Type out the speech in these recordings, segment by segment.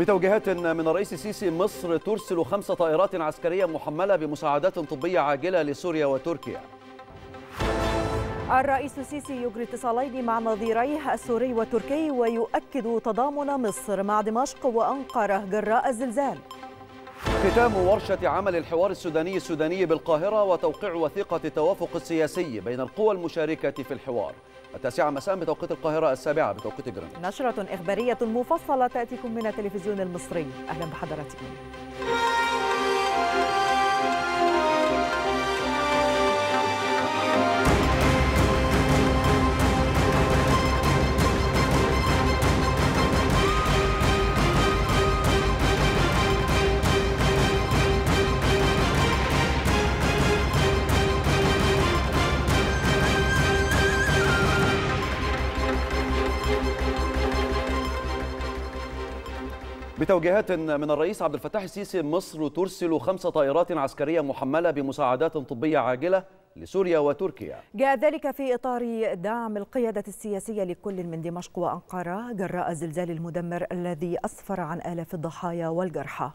بتوجيهات من الرئيس السيسي، مصر ترسل 5 طائرات عسكرية محملة بمساعدات طبية عاجلة لسوريا وتركيا. الرئيس السيسي يجري اتصالين مع نظيريه السوري والتركي ويؤكد تضامن مصر مع دمشق وأنقرة جراء الزلزال. ختام ورشة عمل الحوار السوداني بالقاهرة وتوقيع وثيقة التوافق السياسي بين القوى المشاركة في الحوار. 9 مساء بتوقيت القاهرة، 7 بتوقيت جرينتش. نشرة إخبارية مفصلة تأتيكم من التلفزيون المصري. أهلا بحضراتكم. بتوجيهات من الرئيس عبد الفتاح السيسي، مصر ترسل 5 طائرات عسكرية محملة بمساعدات طبية عاجلة لسوريا وتركيا. جاء ذلك في إطار دعم القيادة السياسية لكل من دمشق وأنقرة جراء الزلزال المدمر الذي أسفر عن آلاف الضحايا والجرحى.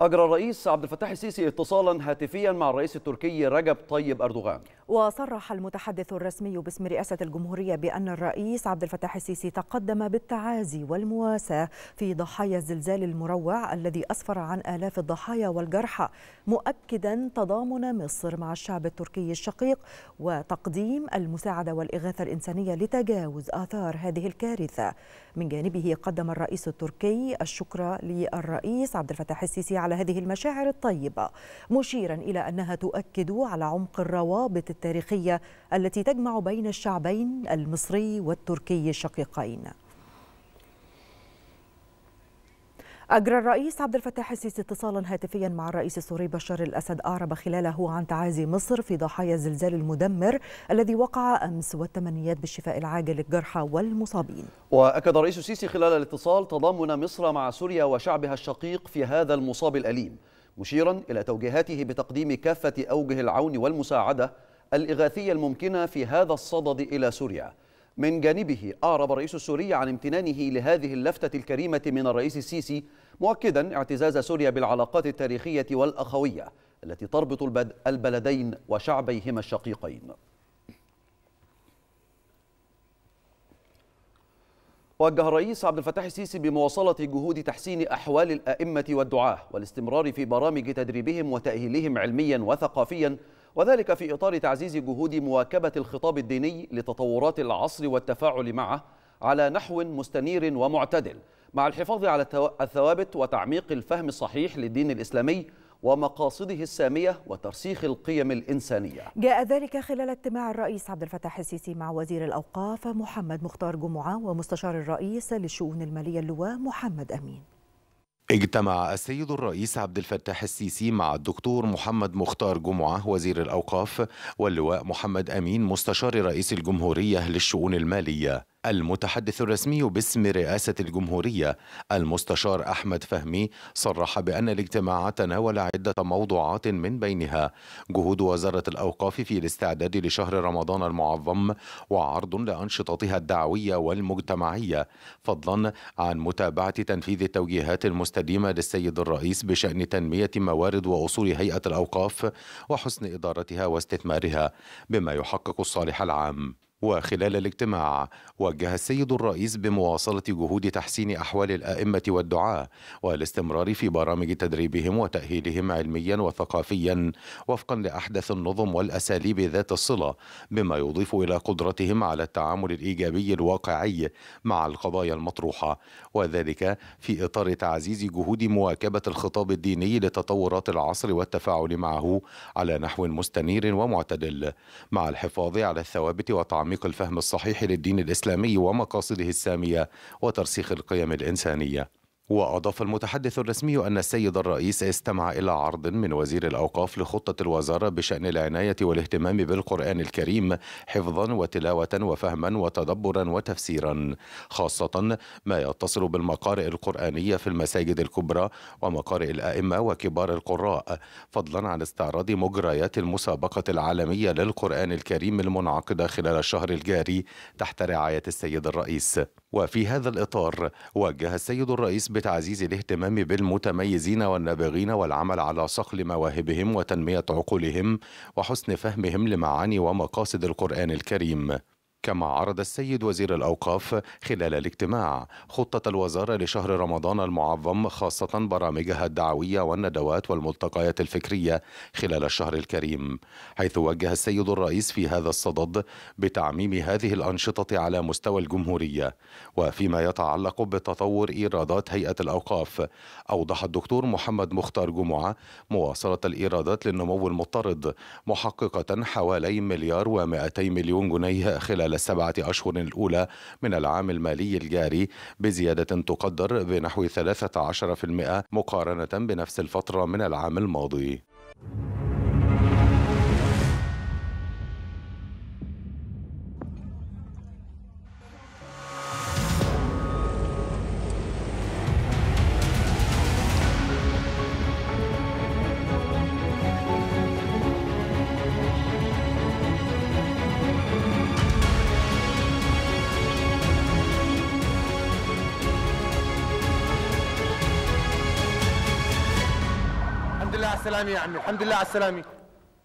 أجرى الرئيس عبد الفتاح السيسي اتصالا هاتفيا مع الرئيس التركي رجب طيب أردوغان. وصرح المتحدث الرسمي باسم رئاسة الجمهورية بأن الرئيس عبد الفتاح السيسي تقدم بالتعازي والمواساة في ضحايا الزلزال المروع الذي أسفر عن آلاف الضحايا والجرحى، مؤكدا تضامن مصر مع الشعب التركي الشقيق وتقديم المساعدة والإغاثة الإنسانية لتجاوز آثار هذه الكارثة. من جانبه قدم الرئيس التركي الشكر للرئيس عبد الفتاح السيسي على هذه المشاعر الطيبة، مشيرا إلى أنها تؤكد على عمق الروابط التاريخية التي تجمع بين الشعبين المصري والتركي الشقيقين. أجرى الرئيس عبد الفتاح السيسي اتصالا هاتفيا مع الرئيس السوري بشار الأسد، أعرب خلاله عن تعازي مصر في ضحايا الزلزال المدمر الذي وقع أمس والتمنيات بالشفاء العاجل للجرحى والمصابين. وأكد الرئيس السيسي خلال الاتصال تضامن مصر مع سوريا وشعبها الشقيق في هذا المصاب الأليم، مشيرا إلى توجيهاته بتقديم كافة أوجه العون والمساعدة الإغاثية الممكنة في هذا الصدد إلى سوريا. من جانبه أعرب الرئيس السوري عن امتنانه لهذه اللفتة الكريمة من الرئيس السيسي، مؤكدا اعتزاز سوريا بالعلاقات التاريخية والأخوية التي تربط البلدين وشعبيهما الشقيقين. وجه الرئيس عبد الفتاح السيسي بمواصلة جهود تحسين أحوال الأئمة والدعاة والاستمرار في برامج تدريبهم وتأهيلهم علميا وثقافيا، وذلك في إطار تعزيز جهود مواكبة الخطاب الديني لتطورات العصر والتفاعل معه على نحو مستنير ومعتدل، مع الحفاظ على الثوابت وتعميق الفهم الصحيح للدين الإسلامي ومقاصده السامية وترسيخ القيم الإنسانية. جاء ذلك خلال اجتماع الرئيس عبد الفتاح السيسي مع وزير الأوقاف محمد مختار جمعه ومستشار الرئيس للشؤون المالية اللواء محمد أمين. اجتمع السيد الرئيس عبد الفتاح السيسي مع الدكتور محمد مختار جمعه وزير الأوقاف واللواء محمد أمين مستشار رئيس الجمهورية للشؤون المالية. المتحدث الرسمي باسم رئاسة الجمهورية المستشار أحمد فهمي صرح بأن الاجتماع تناول عدة موضوعات، من بينها جهود وزارة الأوقاف في الاستعداد لشهر رمضان المعظم وعرض لأنشطتها الدعوية والمجتمعية، فضلا عن متابعة تنفيذ التوجيهات المستديمة للسيد الرئيس بشأن تنمية موارد وأصول هيئة الأوقاف وحسن إدارتها واستثمارها بما يحقق الصالح العام. وخلال الاجتماع وجه السيد الرئيس بمواصلة جهود تحسين أحوال الأئمة والدعاة والاستمرار في برامج تدريبهم وتأهيلهم علميا وثقافيا وفقا لأحدث النظم والأساليب ذات الصلة، بما يضيف إلى قدرتهم على التعامل الإيجابي الواقعي مع القضايا المطروحة، وذلك في إطار تعزيز جهود مواكبة الخطاب الديني لتطورات العصر والتفاعل معه على نحو مستنير ومعتدل، مع الحفاظ على الثوابت وتعميق الفهم الصحيح للدين الإسلامي ومقاصده السامية وترسيخ القيم الإنسانية. وأضاف المتحدث الرسمي أن السيد الرئيس استمع إلى عرض من وزير الأوقاف لخطة الوزارة بشأن العناية والاهتمام بالقرآن الكريم حفظا وتلاوة وفهما وتدبرا وتفسيرا، خاصة ما يتصل بالمقارئ القرآنية في المساجد الكبرى ومقارئ الأئمة وكبار القراء، فضلا عن استعراض مجريات المسابقة العالمية للقرآن الكريم المنعقدة خلال الشهر الجاري تحت رعاية السيد الرئيس. وفي هذا الإطار وجه السيد الرئيس بتعزيز الاهتمام بالمتميزين والنابغين والعمل على صقل مواهبهم وتنمية عقولهم وحسن فهمهم لمعاني ومقاصد القرآن الكريم. كما عرض السيد وزير الأوقاف خلال الاجتماع خطة الوزارة لشهر رمضان المعظم، خاصة برامجها الدعوية والندوات والملتقيات الفكرية خلال الشهر الكريم، حيث وجه السيد الرئيس في هذا الصدد بتعميم هذه الأنشطة على مستوى الجمهورية. وفيما يتعلق بتطور إيرادات هيئة الأوقاف، أوضح الدكتور محمد مختار جمعه مواصلة الإيرادات للنمو المضطرد، محققة حوالي 1,200,000,000 جنيه خلال السبعة أشهر الأولى من العام المالي الجاري، بزيادة تقدر بنحو 13% مقارنة بنفس الفترة من العام الماضي. يا عم الحمد لله على السلامة.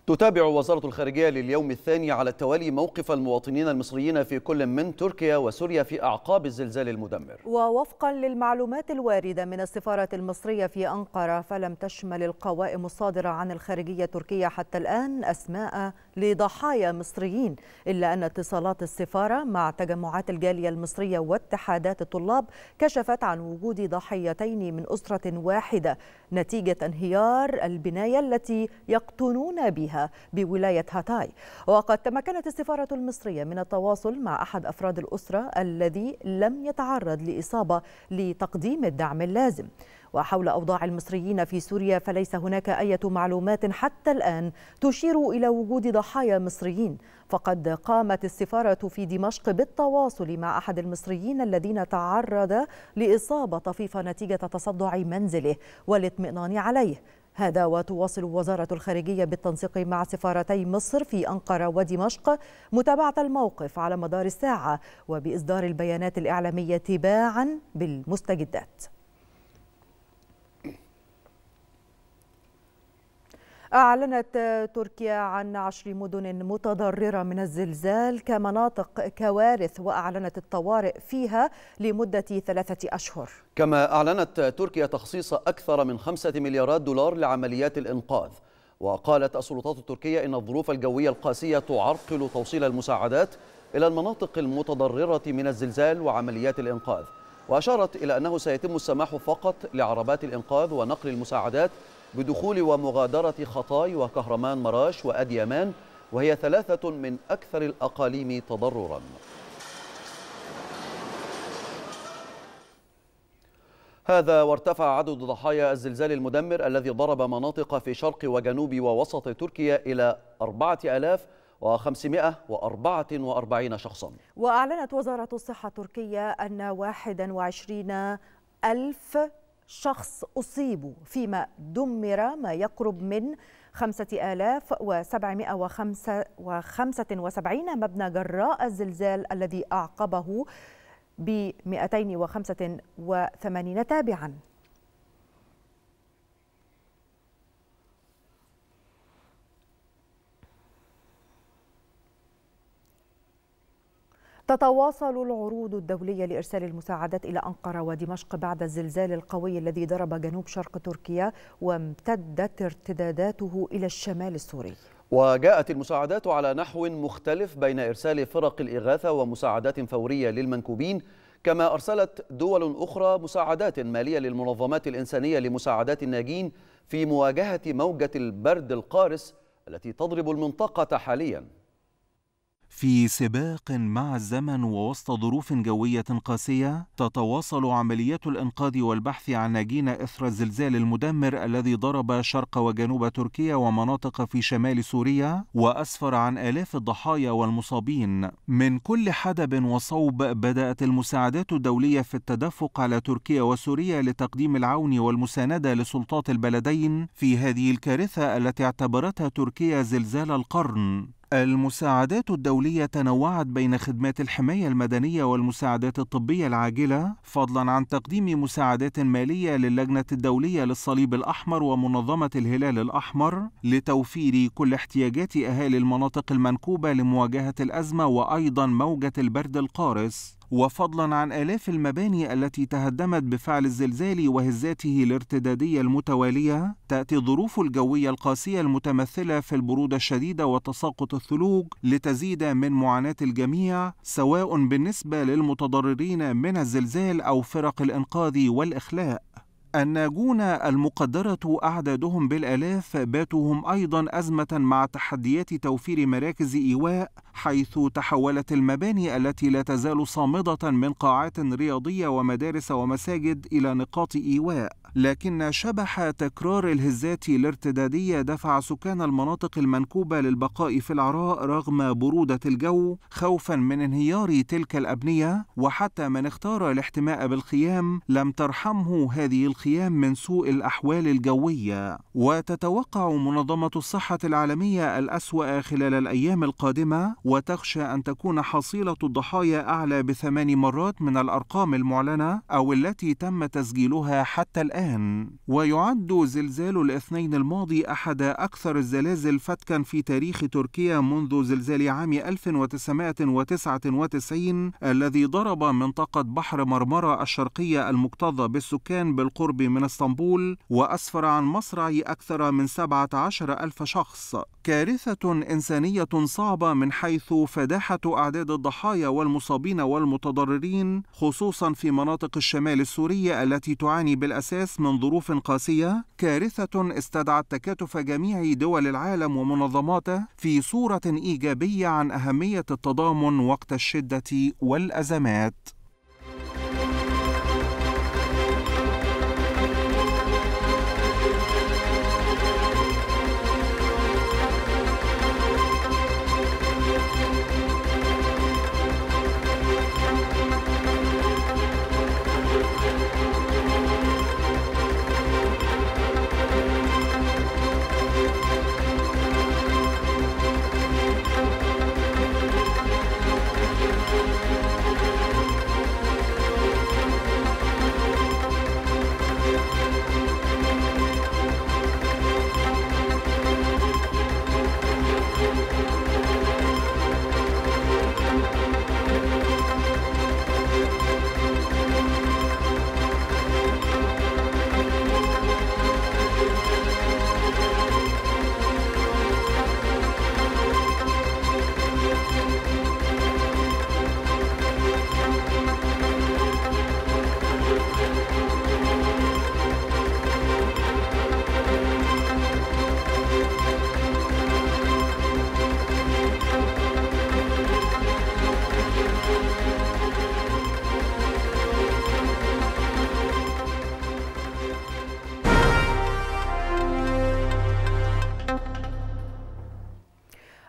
تتابع وزارة الخارجية لليوم الثاني على التوالي موقف المواطنين المصريين في كل من تركيا وسوريا في أعقاب الزلزال المدمر. ووفقا للمعلومات الواردة من السفارة المصرية في أنقرة، فلم تشمل القوائم الصادرة عن الخارجية التركية حتى الآن أسماء لضحايا مصريين، إلا أن اتصالات السفارة مع تجمعات الجالية المصرية واتحادات الطلاب كشفت عن وجود ضحيتين من أسرة واحدة نتيجة انهيار البناية التي يقطنون بها بولاية هاتاي. وقد تمكنت السفارة المصرية من التواصل مع أحد أفراد الأسرة الذي لم يتعرض لإصابة لتقديم الدعم اللازم. وحول أوضاع المصريين في سوريا، فليس هناك أي معلومات حتى الآن تشير إلى وجود ضحايا مصريين، فقد قامت السفارة في دمشق بالتواصل مع أحد المصريين الذين تعرض لإصابة طفيفة نتيجة تصدع منزله والاطمئنان عليه. هذا وتواصل وزارة الخارجية بالتنسيق مع سفارتي مصر في أنقرة ودمشق متابعة الموقف على مدار الساعة وبإصدار البيانات الإعلامية تباعا بالمستجدات. أعلنت تركيا عن 10 مدن متضررة من الزلزال كمناطق كوارث، وأعلنت الطوارئ فيها لمدة 3 أشهر. كما أعلنت تركيا تخصيص أكثر من 5 مليارات دولار لعمليات الإنقاذ. وقالت السلطات التركية إن الظروف الجوية القاسية تعرقل توصيل المساعدات إلى المناطق المتضررة من الزلزال وعمليات الإنقاذ، وأشارت إلى أنه سيتم السماح فقط لعربات الإنقاذ ونقل المساعدات بدخول ومغادرة خطاي وكهرمان مراش وأديامان، وهي 3 من أكثر الأقاليم تضرراً. هذا وارتفع عدد ضحايا الزلزال المدمر الذي ضرب مناطق في شرق وجنوب ووسط تركيا إلى 4544 شخصاً. وأعلنت وزارة الصحة التركية أن 21,000 شخص أصيبوا، فيما دمر ما يقرب من 5,775 مبنى جراء الزلزال الذي أعقبه ب 285 تابعاً. تتواصل العروض الدولية لإرسال المساعدات إلى أنقرة ودمشق بعد الزلزال القوي الذي ضرب جنوب شرق تركيا وامتدت ارتداداته إلى الشمال السوري. وجاءت المساعدات على نحو مختلف بين إرسال فرق الإغاثة ومساعدات فورية للمنكوبين، كما أرسلت دول أخرى مساعدات مالية للمنظمات الإنسانية لمساعدات الناجين في مواجهة موجة البرد القارس التي تضرب المنطقة حالياً. في سباق مع الزمن ووسط ظروف جوية قاسية، تتواصل عمليات الإنقاذ والبحث عن ناجين إثر الزلزال المدمر الذي ضرب شرق وجنوب تركيا ومناطق في شمال سوريا وأسفر عن آلاف الضحايا والمصابين. من كل حدب وصوب بدأت المساعدات الدولية في التدفق على تركيا وسوريا لتقديم العون والمساندة لسلطات البلدين في هذه الكارثة التي اعتبرتها تركيا زلزال القرن. المساعدات الدولية تنوعت بين خدمات الحماية المدنية والمساعدات الطبية العاجلة، فضلا عن تقديم مساعدات مالية للجنة الدولية للصليب الأحمر ومنظمة الهلال الأحمر لتوفير كل احتياجات أهالي المناطق المنكوبة لمواجهة الأزمة وأيضا موجة البرد القارس، وفضلا عن آلاف المباني التي تهدمت بفعل الزلزال وهزاته الارتدادية المتوالية. تأتي الظروف الجوية القاسية المتمثلة في البرودة الشديدة وتساقط الثلوج لتزيد من معاناة الجميع، سواء بالنسبة للمتضررين من الزلزال أو فرق الإنقاذ والإخلاء. الناجون المقدرة أعدادهم بالآلاف باتوا هم أيضا أزمة مع تحديات توفير مراكز إيواء، حيث تحولت المباني التي لا تزال صامدة من قاعات رياضية ومدارس ومساجد إلى نقاط إيواء. لكن شبح تكرار الهزات الارتدادية دفع سكان المناطق المنكوبة للبقاء في العراء رغم برودة الجو، خوفا من انهيار تلك الأبنية، وحتى من اختار الاحتماء بالخيام لم ترحمه هذه الخيام من سوء الأحوال الجوية. وتتوقع منظمة الصحة العالمية الأسوأ خلال الأيام القادمة، وتخشى أن تكون حصيلة الضحايا أعلى ب8 مرات من الأرقام المعلنة أو التي تم تسجيلها حتى الآن. ويعد زلزال الاثنين الماضي أحد أكثر الزلازل فتكا في تاريخ تركيا منذ زلزال عام 1999 الذي ضرب منطقة بحر مرمرة الشرقية المكتظة بالسكان بالقرب من اسطنبول وأسفر عن مصرع أكثر من 17,000 شخص. كارثة إنسانية صعبة من حيث فداحة أعداد الضحايا والمصابين والمتضررين، خصوصا في مناطق الشمال السورية التي تعاني بالأساس من ظروف قاسية. كارثة استدعت تكاتف جميع دول العالم ومنظماته في صورة إيجابية عن أهمية التضامن وقت الشدة والأزمات.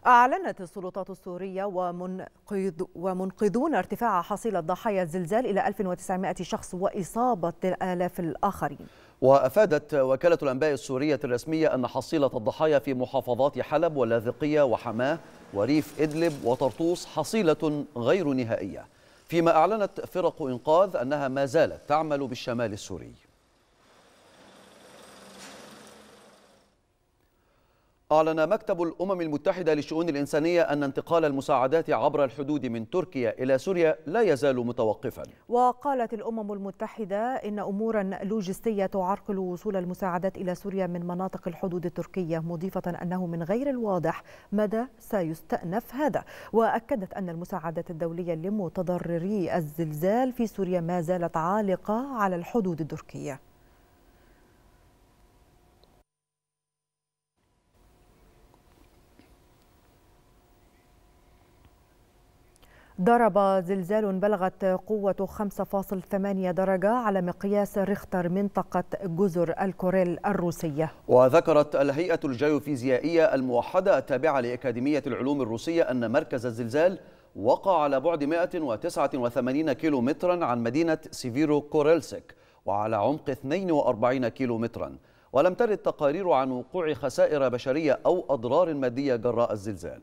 أعلنت السلطات السورية ومنقذون ارتفاع حصيلة ضحايا الزلزال إلى 1900 شخص وإصابة الآلاف الآخرين. وأفادت وكالة الأنباء السورية الرسمية أن حصيلة الضحايا في محافظات حلب واللاذقية وحماة وريف إدلب وطرطوس حصيلة غير نهائية، فيما أعلنت فرق إنقاذ أنها ما زالت تعمل بالشمال السوري. أعلن مكتب الأمم المتحدة للشؤون الإنسانية أن انتقال المساعدات عبر الحدود من تركيا إلى سوريا لا يزال متوقفا. وقالت الأمم المتحدة إن أمورا لوجستية تعرقل وصول المساعدات إلى سوريا من مناطق الحدود التركية، مضيفة أنه من غير الواضح مدى سيستأنف هذا. وأكدت أن المساعدات الدولية لمتضرري الزلزال في سوريا ما زالت عالقة على الحدود التركية. ضرب زلزال بلغت قوته 5.8 درجة على مقياس ريختر منطقة جزر الكوريل الروسية. وذكرت الهيئة الجيوفيزيائية الموحدة التابعة لأكاديمية العلوم الروسية أن مركز الزلزال وقع على بعد 189 كيلومترا عن مدينة سيفيرو كوريلسك وعلى عمق 42 كيلومترا، ولم ترد تقارير عن وقوع خسائر بشرية أو أضرار مادية جراء الزلزال.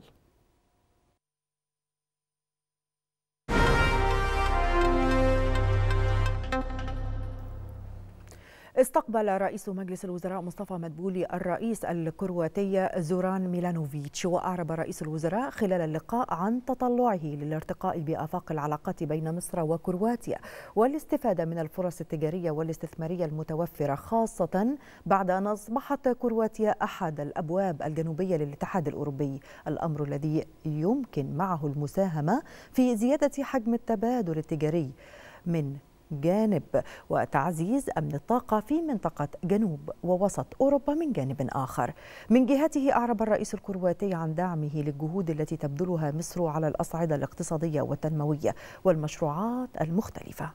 استقبل رئيس مجلس الوزراء مصطفى مدبولي الرئيس الكرواتي زوران ميلانوفيتش، وأعرب رئيس الوزراء خلال اللقاء عن تطلعه للارتقاء بآفاق العلاقات بين مصر وكرواتيا والاستفادة من الفرص التجارية والاستثمارية المتوفرة، خاصة بعد أن أصبحت كرواتيا أحد الأبواب الجنوبية للاتحاد الأوروبي، الأمر الذي يمكن معه المساهمة في زيادة حجم التبادل التجاري من جانب وتعزيز أمن الطاقة في منطقة جنوب ووسط أوروبا من جانب آخر. من جهته أعرب الرئيس الكرواتي عن دعمه للجهود التي تبذلها مصر على الأصعدة الاقتصادية والتنموية والمشروعات المختلفة.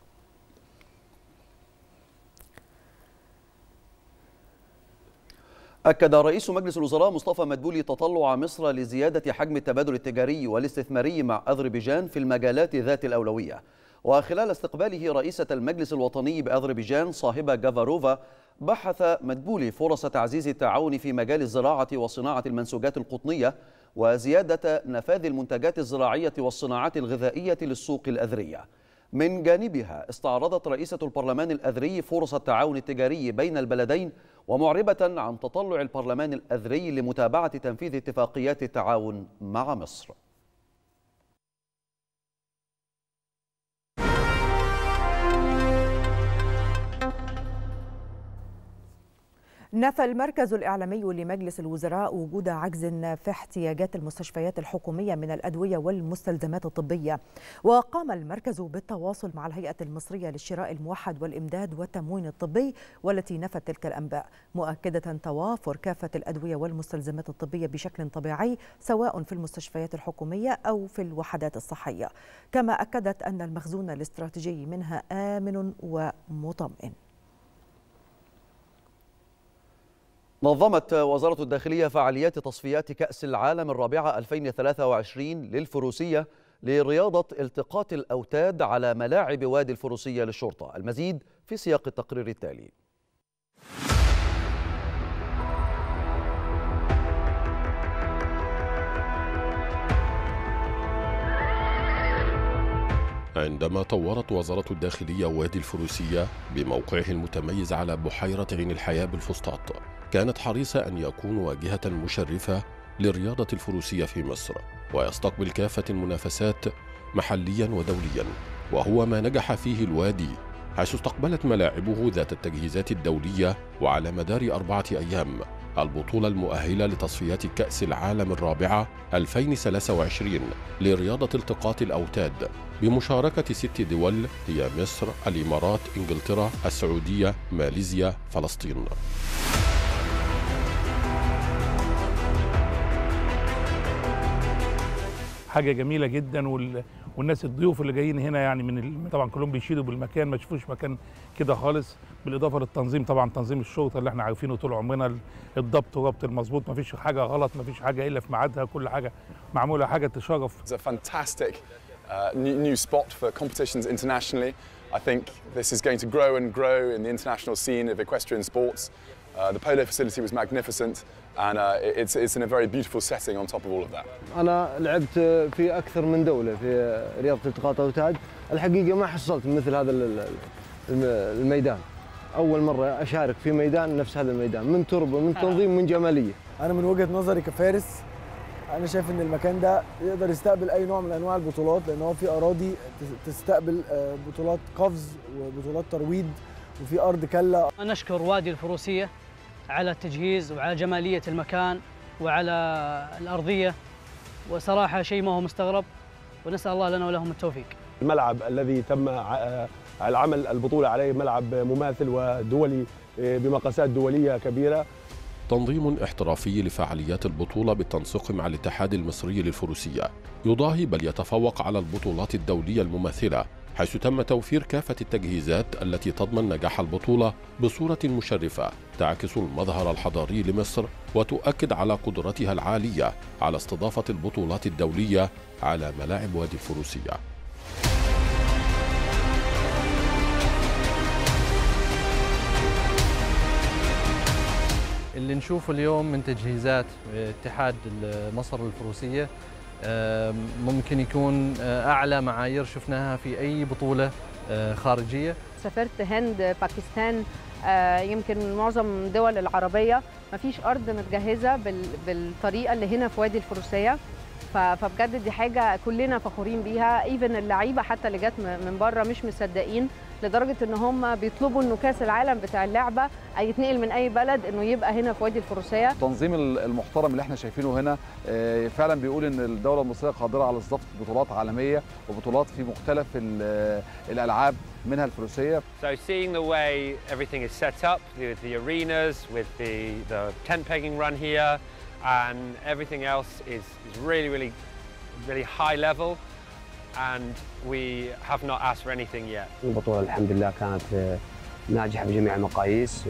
أكد رئيس مجلس الوزراء مصطفى مدبولي تطلع مصر لزيادة حجم التبادل التجاري والاستثماري مع أذربيجان في المجالات ذات الأولوية. وخلال استقباله رئيسة المجلس الوطني بأذربيجان صاحبة جافاروفا، بحث مدبولي فرص تعزيز التعاون في مجال الزراعة وصناعة المنسوجات القطنية وزيادة نفاذ المنتجات الزراعية والصناعات الغذائية للسوق الأذرية. من جانبها استعرضت رئيسة البرلمان الأذري فرص التعاون التجاري بين البلدين، ومعربة عن تطلع البرلمان الأذري لمتابعة تنفيذ اتفاقيات التعاون مع مصر. نفى المركز الإعلامي لمجلس الوزراء وجود عجز في احتياجات المستشفيات الحكومية من الأدوية والمستلزمات الطبية، وقام المركز بالتواصل مع الهيئة المصرية للشراء الموحد والإمداد والتموين الطبي، والتي نفت تلك الأنباء، مؤكدة توافر كافة الأدوية والمستلزمات الطبية بشكل طبيعي سواء في المستشفيات الحكومية أو في الوحدات الصحية، كما أكدت أن المخزون الاستراتيجي منها آمن ومطمئن. نظمت وزارة الداخلية فعاليات تصفيات كأس العالم الرابعة 2023 للفروسية لرياضة التقاط الأوتاد على ملاعب وادي الفروسية للشرطة. المزيد في سياق التقرير التالي. عندما طورت وزارة الداخلية وادي الفروسية بموقعه المتميز على بحيرة عين الحياة بالفسطاط، كانت حريصة أن يكون واجهة مشرفة للرياضة الفروسية في مصر، ويستقبل كافة المنافسات محليا ودوليا، وهو ما نجح فيه الوادي، حيث استقبلت ملاعبه ذات التجهيزات الدولية وعلى مدار 4 أيام البطولة المؤهلة لتصفيات كأس العالم الرابعة 2023 لرياضة التقاط الأوتاد بمشاركة 6 دول هي مصر، الإمارات، إنجلترا، السعودية، ماليزيا، فلسطين. حاجة جميلة جدا، والناس الضيوف اللي جايين هنا يعني طبعا كلهم بيشيدوا بالمكان، ما شافوش مكان كده خالص، بالاضافه للتنظيم، طبعا تنظيم الشوطه اللي احنا عارفينه طول عمرنا، الضبط وربط المظبوط، ما فيش حاجه غلط، ما فيش حاجه الا في ميعادها، كل حاجه معموله حاجه تشرف. It's a fantastic new spot for competitions internationally. I think this is going to grow and grow in the international scene of equestrian sports. The polo facility was magnificent. And it's in a very beautiful setting on top of all of that. أنا لعبت في أكثر من دولة في رياضة التقاط أوتاد، الحقيقة ما حصلت مثل هذا الميدان، أول مرة أشارك في ميدان نفس هذا الميدان، من تربة، من تنظيم، من جمالية. أنا من وجهة نظري كفارس أنا شايف إن المكان ده يقدر يستقبل أي نوع من أنواع البطولات، لأن هو في أراضي تستقبل بطولات قفز وبطولات ترويض وفي أرض كلة. أنا أشكر وادي الفروسية على التجهيز وعلى جمالية المكان وعلى الأرضية، وصراحة شيء ما هو مستغرب، ونسأل الله لنا ولهم التوفيق. الملعب الذي تم العمل البطولة عليه ملعب مماثل ودولي بمقاسات دولية كبيرة، تنظيم احترافي لفعاليات البطولة بالتنسيق مع الاتحاد المصري للفروسية، يضاهي بل يتفوق على البطولات الدولية المماثلة، حيث تم توفير كافة التجهيزات التي تضمن نجاح البطولة بصورة مشرفة تعكس المظهر الحضاري لمصر وتؤكد على قدرتها العالية على استضافة البطولات الدولية على ملاعب وادي الفروسية. اللي نشوفه اليوم من تجهيزات اتحاد مصر للفروسية ممكن يكون أعلى معايير شفناها في أي بطولة خارجية. سافرت هند، باكستان، يمكن معظم الدول العربية ما فيش أرض متجهزة بالطريقة اللي هنا في وادي الفروسية، فبجد دي حاجة كلنا فخورين بيها. ايفن اللعيبة حتى اللي جت من بره مش مصدقين، لدرجة ان هم بيطلبوا انه كاس العالم بتاع اللعبة يتنقل من اي بلد انه يبقى هنا في وادي الفروسية. التنظيم المحترم اللي احنا شايفينه هنا فعلا بيقول ان الدولة المصرية قادرة على استضافة بطولات عالمية وبطولات في مختلف الالعاب منها الفروسية. So seeing the way everything is set up with the arenas, with the tent pegging run here, and everything else is really high level, and we have not asked for anything yet. البطولة الحمد لله كانت ناجحة بجميع المقاييس،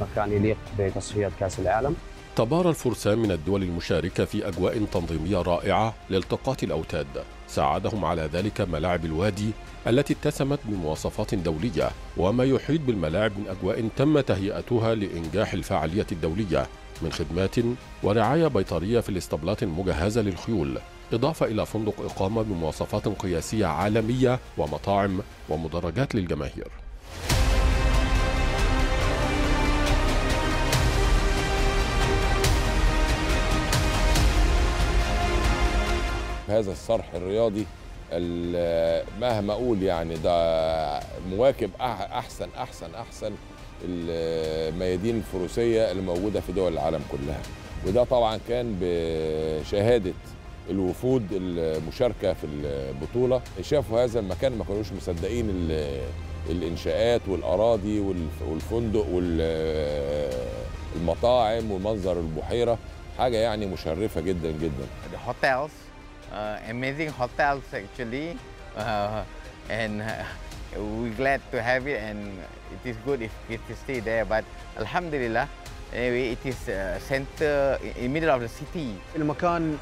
مكان يليق بتصفيات كأس العالم. تبارى الفرسان من الدول المشاركة في أجواء تنظيمية رائعة لالتقاط الأوتاد، ساعدهم على ذلك ملاعب الوادي التي اتسمت بمواصفات دولية، وما يحيط بالملاعب من أجواء تم تهيئتها لإنجاح الفعالية الدولية من خدمات ورعاية بيطرية في الاسطبلات المجهزة للخيول، إضافة إلى فندق إقامة بمواصفات قياسية عالمية ومطاعم ومدرجات للجماهير. هذا الصرح الرياضي مهما أقول يعني ده مواكب أحسن الميادين الفروسية الموجودة في دول العالم كلها، وده طبعا كان بشهادة الوفود المشاركة في البطولة. شافوا هذا المكان ما كانوش مصدقين، الإنشاءات والأراضي والفندق والمطاعم ومنظر البحيرة، حاجة يعني مشرفة جدا جدا. الهوتيلز amazing hotels actually, and we're glad to have it, and it is good if it is stay there. But alhamdulillah, anyway, it is center in middle of the city. المكان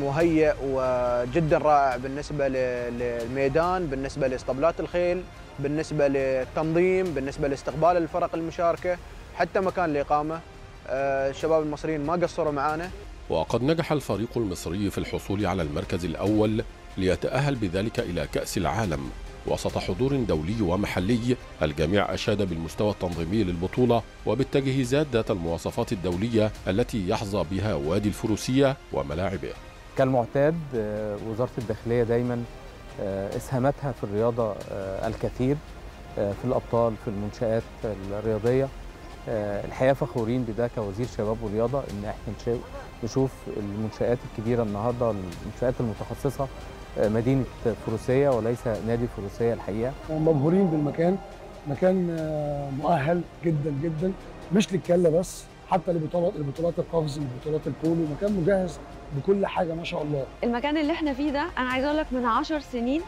مهيأ وجدا رائع بالنسبة للميدان، بالنسبة لاسطبلات الخيل، بالنسبة للتنظيم، بالنسبة لاستقبال الفرق المشاركة، حتى مكان الإقامة. الشباب المصريين ما قصروا معانا. وقد نجح الفريق المصري في الحصول على المركز الأول ليتأهل بذلك إلى كأس العالم وسط حضور دولي ومحلي. الجميع أشاد بالمستوى التنظيمي للبطولة وبالتجهيزات ذات المواصفات الدولية التي يحظى بها وادي الفروسية وملاعبه. كالمعتاد وزارة الداخلية دايما اسهمتها في الرياضة الكثير، في الأبطال، في المنشآت الرياضية. الحقيقة فخورين بده كوزير شباب ورياضة إن احنا نشوف المنشآت الكبيرة النهاردة، المنشآت المتخصصة مدينة فروسية وليس نادي فروسية. الحقيقة مبهورين بالمكان، مكان مؤهل جدا جدا، مش للكلة بس، حتى لبطولات القفز، لبطولات البولو، مكان مجهز بكل حاجة ما شاء الله. المكان اللي احنا فيه ده أنا عايز أقول لك من 10 سنين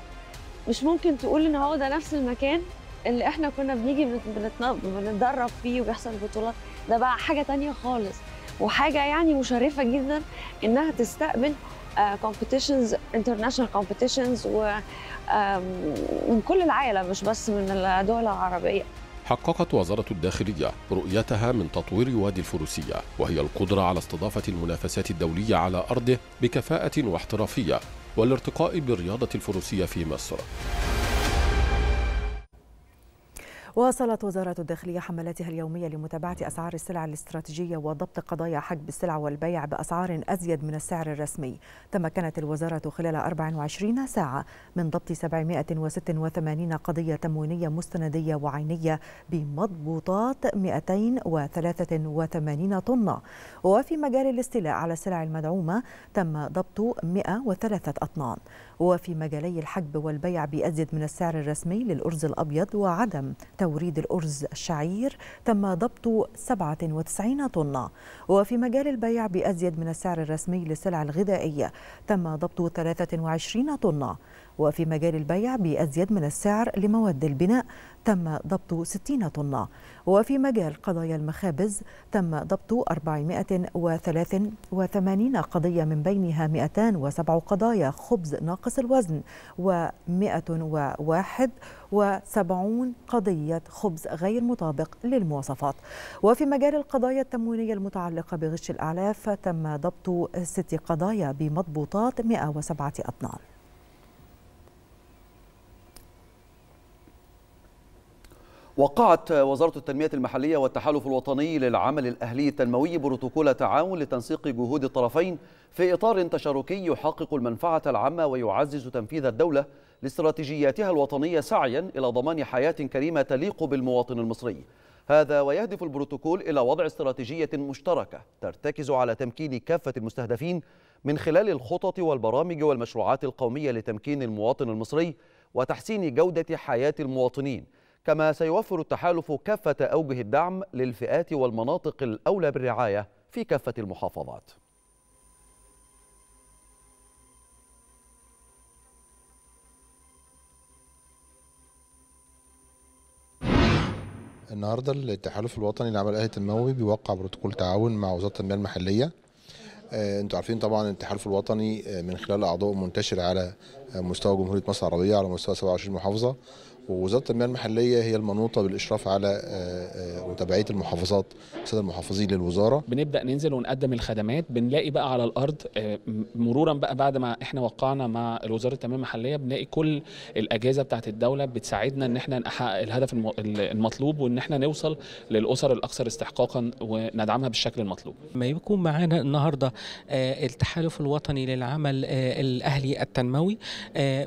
مش ممكن تقول إن هو ده نفس المكان اللي احنا كنا بنيجي بنتدرب فيه وبيحصل بطولات. ده بقى حاجة تانية خالص، وحاجة يعني مشرفة جدا إنها تستقبل competitions international competitions ومن كل العالم مش بس من الدول العربية. حققت وزارة الداخلية رؤيتها من تطوير وادي الفروسية، وهي القدرة على استضافة المنافسات الدولية على أرضه بكفاءة واحترافية والارتقاء بالرياضة الفروسية في مصر. واصلت وزارة الداخلية حملاتها اليومية لمتابعة أسعار السلع الاستراتيجية وضبط قضايا حجب السلع والبيع بأسعار أزيد من السعر الرسمي. تمكنت الوزارة خلال 24 ساعة من ضبط 786 قضية تموينية مستندية وعينية بمضبوطات 283 طنة. وفي مجال الاستيلاء على السلع المدعومة تم ضبط 103 أطنان. وفي مجالي الحجب والبيع بأزيد من السعر الرسمي للأرز الأبيض وعدم توريد الأرز الشعير تم ضبط 97 طنة، وفي مجال البيع بأزيد من السعر الرسمي للسلع الغذائية تم ضبط 23 طنة، وفي مجال البيع بأزيد من السعر لمواد البناء تم ضبط 60 طنة، وفي مجال قضايا المخابز تم ضبط 483 قضية من بينها 207 قضايا خبز ناقص الوزن و 171 قضية خبز غير مطابق للمواصفات. وفي مجال القضايا التموينية المتعلقة بغش الأعلاف تم ضبط 6 قضايا بمضبوطات 107 أطنان. وقعت وزارة التنمية المحلية والتحالف الوطني للعمل الأهلي التنموي بروتوكول تعاون لتنسيق جهود الطرفين في إطار تشاركي يحقق المنفعة العامة ويعزز تنفيذ الدولة لاستراتيجياتها الوطنية سعيا إلى ضمان حياة كريمة تليق بالمواطن المصري. هذا ويهدف البروتوكول إلى وضع استراتيجية مشتركة ترتكز على تمكين كافة المستهدفين من خلال الخطط والبرامج والمشروعات القومية لتمكين المواطن المصري وتحسين جودة حياة المواطنين، كما سيوفر التحالف كافة أوجه الدعم للفئات والمناطق الأولى بالرعاية في كافة المحافظات. النهارده التحالف الوطني للعمل الأهلي التنموي بيوقع بروتوكول تعاون مع وزارة التنمية المحلية. انتوا عارفين طبعا التحالف الوطني من خلال أعضاء منتشر على مستوى جمهورية مصر العربية على مستوى 27 محافظة، ووزارة التنمية المحلية هي المنوطة بالإشراف على وتبعية المحافظات السادة المحافظين للوزارة. بنبدأ ننزل ونقدم الخدمات، بنلاقي بقى على الأرض مرورا بقى بعد ما احنا وقعنا مع الوزارة التنمية المحلية بنلاقي كل الأجهزة بتاعت الدولة بتساعدنا ان احنا نحقق الهدف المطلوب وان احنا نوصل للأسر الأكثر استحقاقا وندعمها بالشكل المطلوب. ما يكون معانا النهارده التحالف الوطني للعمل الأهلي التنموي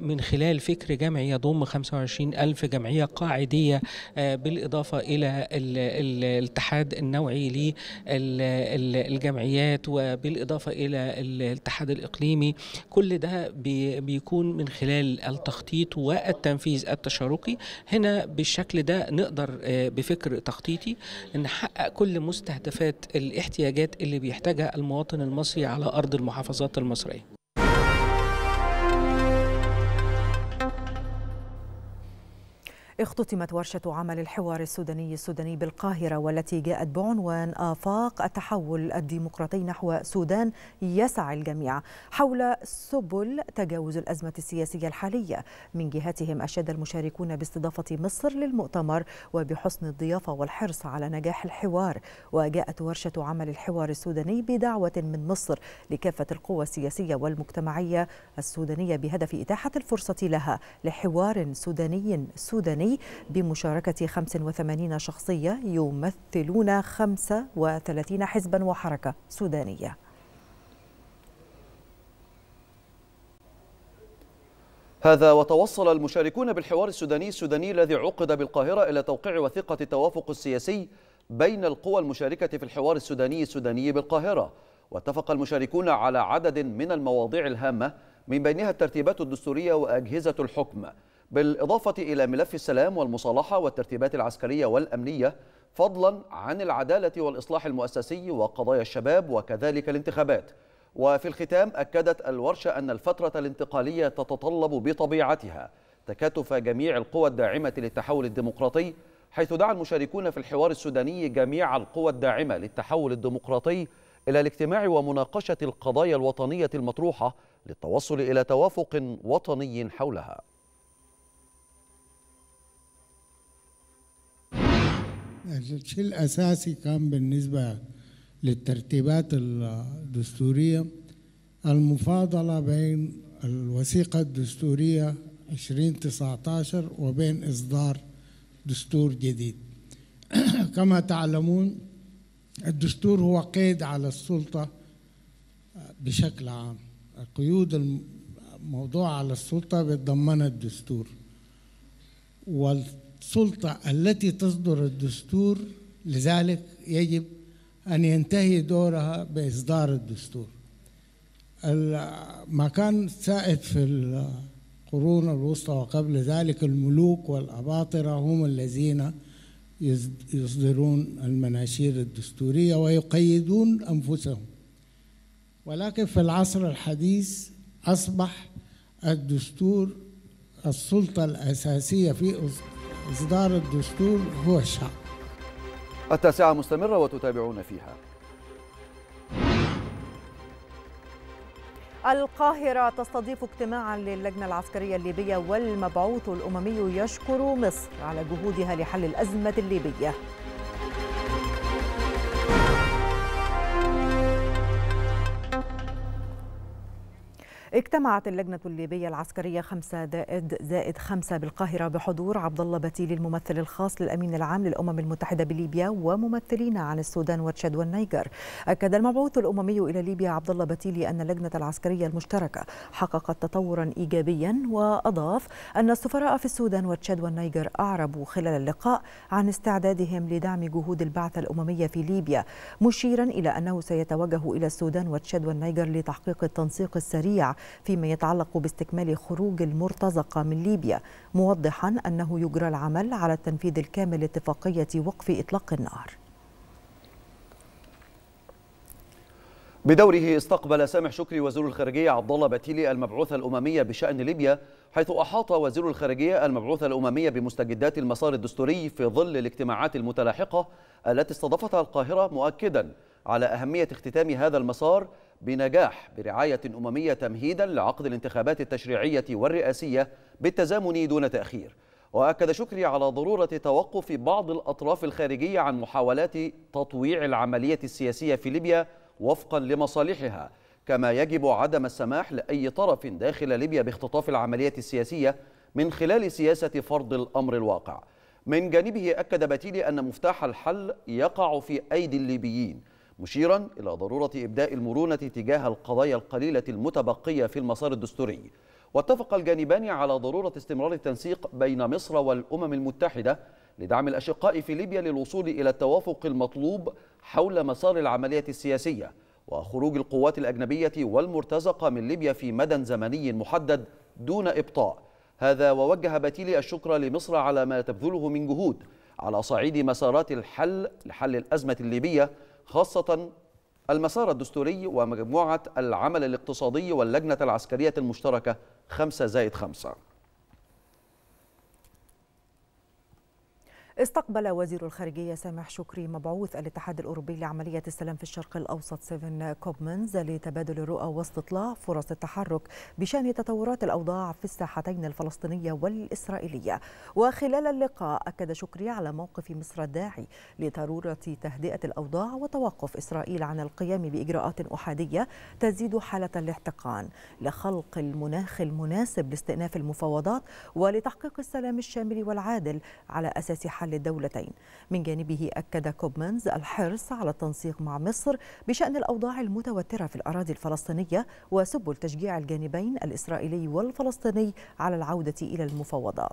من خلال فكر جمعي يضم 25,000 جمعية قاعدية بالإضافة إلى الاتحاد النوعي للجمعيات وبالإضافة إلى الاتحاد الإقليمي. كل ده بيكون من خلال التخطيط والتنفيذ التشاركي. هنا بالشكل ده نقدر بفكر تخطيطي نحقق كل مستهدفات الاحتياجات اللي بيحتاجها المواطن المصري على أرض المحافظات المصرية. اختتمت ورشة عمل الحوار السوداني بالقاهرة، والتي جاءت بعنوان آفاق التحول الديمقراطي نحو سودان يسعى الجميع، حول سبل تجاوز الأزمة السياسية الحالية. من جهتهم أشاد المشاركون باستضافة مصر للمؤتمر وبحسن الضيافة والحرص على نجاح الحوار. وجاءت ورشة عمل الحوار السوداني بدعوة من مصر لكافة القوى السياسية والمجتمعية السودانية بهدف إتاحة الفرصة لها لحوار سوداني بمشاركة 85 شخصية يمثلون 35 حزبا وحركة سودانية. هذا وتوصل المشاركون بالحوار السوداني الذي عقد بالقاهرة إلى توقيع وثيقة التوافق السياسي بين القوى المشاركة في الحوار السوداني بالقاهرة. واتفق المشاركون على عدد من المواضيع الهامة من بينها الترتيبات الدستورية وأجهزة الحكم، بالإضافة إلى ملف السلام والمصالحة والترتيبات العسكرية والأمنية، فضلا عن العدالة والإصلاح المؤسسي وقضايا الشباب وكذلك الانتخابات. وفي الختام أكدت الورشة أن الفترة الانتقالية تتطلب بطبيعتها تكاتف جميع القوى الداعمة للتحول الديمقراطي، حيث دعا المشاركون في الحوار السوداني جميع القوى الداعمة للتحول الديمقراطي إلى الاجتماع ومناقشة القضايا الوطنية المطروحة للتوصل إلى توافق وطني حولها. الشيء الأساسي كان بالنسبة للترتيبات الدستورية المفاضلة بين الوثيقة الدستورية 2019 وبين إصدار دستور جديد. كما تعلمون الدستور هو قيد على السلطة بشكل عام، القيود الموضوعة على السلطة بتضمنها الدستور، والسلطة التي تصدر الدستور لذلك يجب أن ينتهي دورها بإصدار الدستور. ما كان سائد في القرون الوسطى وقبل ذلك، الملوك والأباطرة هم الذين يصدرون المناشير الدستورية ويقيدون أنفسهم، ولكن في العصر الحديث أصبح الدستور السلطة الأساسية في إصدار الدستور هو الشعب. التاسعة مستمرة وتتابعون فيها. القاهرة تستضيف اجتماعا للجنة العسكرية الليبية، والمبعوث الأممي يشكر مصر على جهودها لحل الأزمة الليبية. اجتمعت اللجنة الليبية العسكرية 5+5 بالقاهرة بحضور عبد الله بتيلي الممثل الخاص للأمين العام للأمم المتحدة بليبيا وممثلين عن السودان وتشاد والنيجر. أكد المبعوث الأممي إلى ليبيا عبد الله بتيلي أن اللجنة العسكرية المشتركة حققت تطورا إيجابيا، وأضاف أن السفراء في السودان وتشاد والنيجر أعربوا خلال اللقاء عن استعدادهم لدعم جهود البعثة الأممية في ليبيا، مشيرا إلى أنه سيتوجه إلى السودان وتشاد والنيجر لتحقيق التنسيق السريع فيما يتعلق باستكمال خروج المرتزقة من ليبيا، موضحا أنه يجرى العمل على التنفيذ الكامل لاتفاقية وقف إطلاق النار. بدوره استقبل سامح شكري وزير الخارجية عبد الله بتيلي المبعوث الأممي بشأن ليبيا، حيث أحاط وزير الخارجية المبعوث الأممي بمستجدات المسار الدستوري في ظل الاجتماعات المتلاحقة التي استضافتها القاهرة، مؤكدا على أهمية اختتام هذا المسار بنجاح برعاية أممية تمهيدا لعقد الانتخابات التشريعية والرئاسية بالتزامن دون تأخير. وأكد شكري على ضرورة توقف بعض الأطراف الخارجية عن محاولات تطويع العملية السياسية في ليبيا وفقا لمصالحها، كما يجب عدم السماح لأي طرف داخل ليبيا باختطاف العملية السياسية من خلال سياسة فرض الأمر الواقع. من جانبه أكد بتيلي أن مفتاح الحل يقع في أيدي الليبيين، مشيرا إلى ضرورة إبداء المرونة تجاه القضايا القليلة المتبقية في المسار الدستوري. واتفق الجانبان على ضرورة استمرار التنسيق بين مصر والأمم المتحدة لدعم الأشقاء في ليبيا للوصول إلى التوافق المطلوب حول مسار العملية السياسية وخروج القوات الأجنبية والمرتزقة من ليبيا في مدى زمني محدد دون إبطاء. هذا ووجه بتيلي الشكر لمصر على ما تبذله من جهود على صعيد مسارات الحل لحل الأزمة الليبية، خاصة المسار الدستوري ومجموعة العمل الاقتصادي واللجنة العسكرية المشتركة 5+5. استقبل وزير الخارجية سامح شكري مبعوث الاتحاد الأوروبي لعملية السلام في الشرق الأوسط سيفن كوبمنز لتبادل الرؤى واستطلاع فرص التحرك بشأن تطورات الأوضاع في الساحتين الفلسطينية والإسرائيلية. وخلال اللقاء أكد شكري على موقف مصر الداعي لضرورة تهدئة الأوضاع وتوقف إسرائيل عن القيام بإجراءات أحادية تزيد حالة الاحتقان لخلق المناخ المناسب لاستئناف المفاوضات ولتحقيق السلام الشامل والعادل على أساس حل للدولتين. من جانبه أكد كوبمنز الحرص على التنسيق مع مصر بشأن الأوضاع المتوترة في الأراضي الفلسطينية، وسبل تشجيع الجانبين الإسرائيلي والفلسطيني على العودة إلى المفاوضات.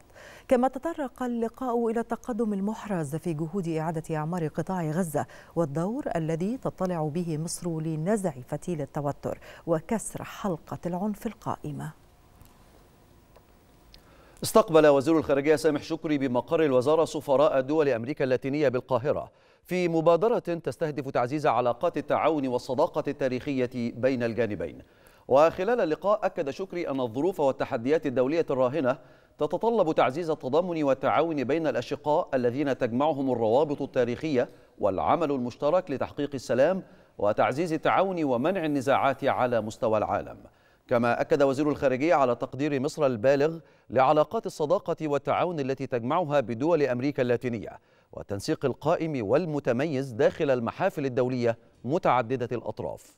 كما تطرق اللقاء إلى التقدم المحرز في جهود إعادة إعمار قطاع غزة والدور الذي تطلع به مصر لنزع فتيل التوتر وكسر حلقة العنف القائمة. استقبل وزير الخارجية سامح شكري بمقر الوزارة سفراء دول أمريكا اللاتينية بالقاهرة في مبادرة تستهدف تعزيز علاقات التعاون والصداقة التاريخية بين الجانبين. وخلال اللقاء أكد شكري أن الظروف والتحديات الدولية الراهنة تتطلب تعزيز التضامن والتعاون بين الأشقاء الذين تجمعهم الروابط التاريخية والعمل المشترك لتحقيق السلام وتعزيز التعاون ومنع النزاعات على مستوى العالم. كما أكد وزير الخارجية على تقدير مصر البالغ لعلاقات الصداقة والتعاون التي تجمعها بدول أمريكا اللاتينية والتنسيق القائم والمتميز داخل المحافل الدولية متعددة الأطراف.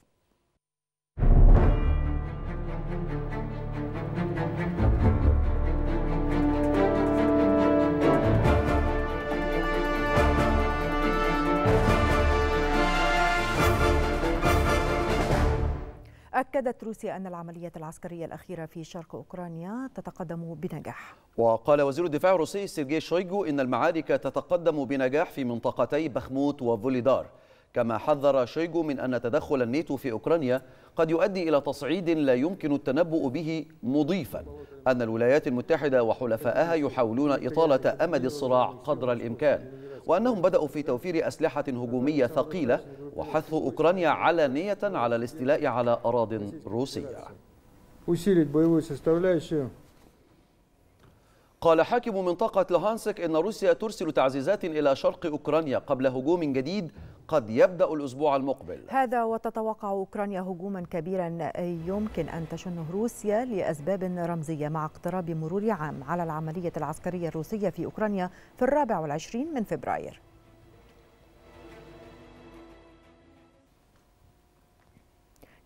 أكدت روسيا أن العملية العسكرية الأخيرة في شرق أوكرانيا تتقدم بنجاح. وقال وزير الدفاع الروسي سيرجي شويغو إن المعارك تتقدم بنجاح في منطقتي بخموت وفوليدار، كما حذر شويغو من أن تدخل الناتو في أوكرانيا قد يؤدي إلى تصعيد لا يمكن التنبؤ به، مضيفا أن الولايات المتحدة وحلفائها يحاولون إطالة أمد الصراع قدر الإمكان، وأنهم بدأوا في توفير أسلحة هجومية ثقيلة وحث أوكرانيا علانية على الاستيلاء على أراضٍ روسية. قال حاكم منطقة لوهانسك إن روسيا ترسل تعزيزات إلى شرق أوكرانيا قبل هجوم جديد قد يبدأ الأسبوع المقبل. هذا وتتوقع أوكرانيا هجوما كبيرا يمكن أن تشنه روسيا لأسباب رمزية مع اقتراب مرور عام على العملية العسكرية الروسية في أوكرانيا في 24 فبراير.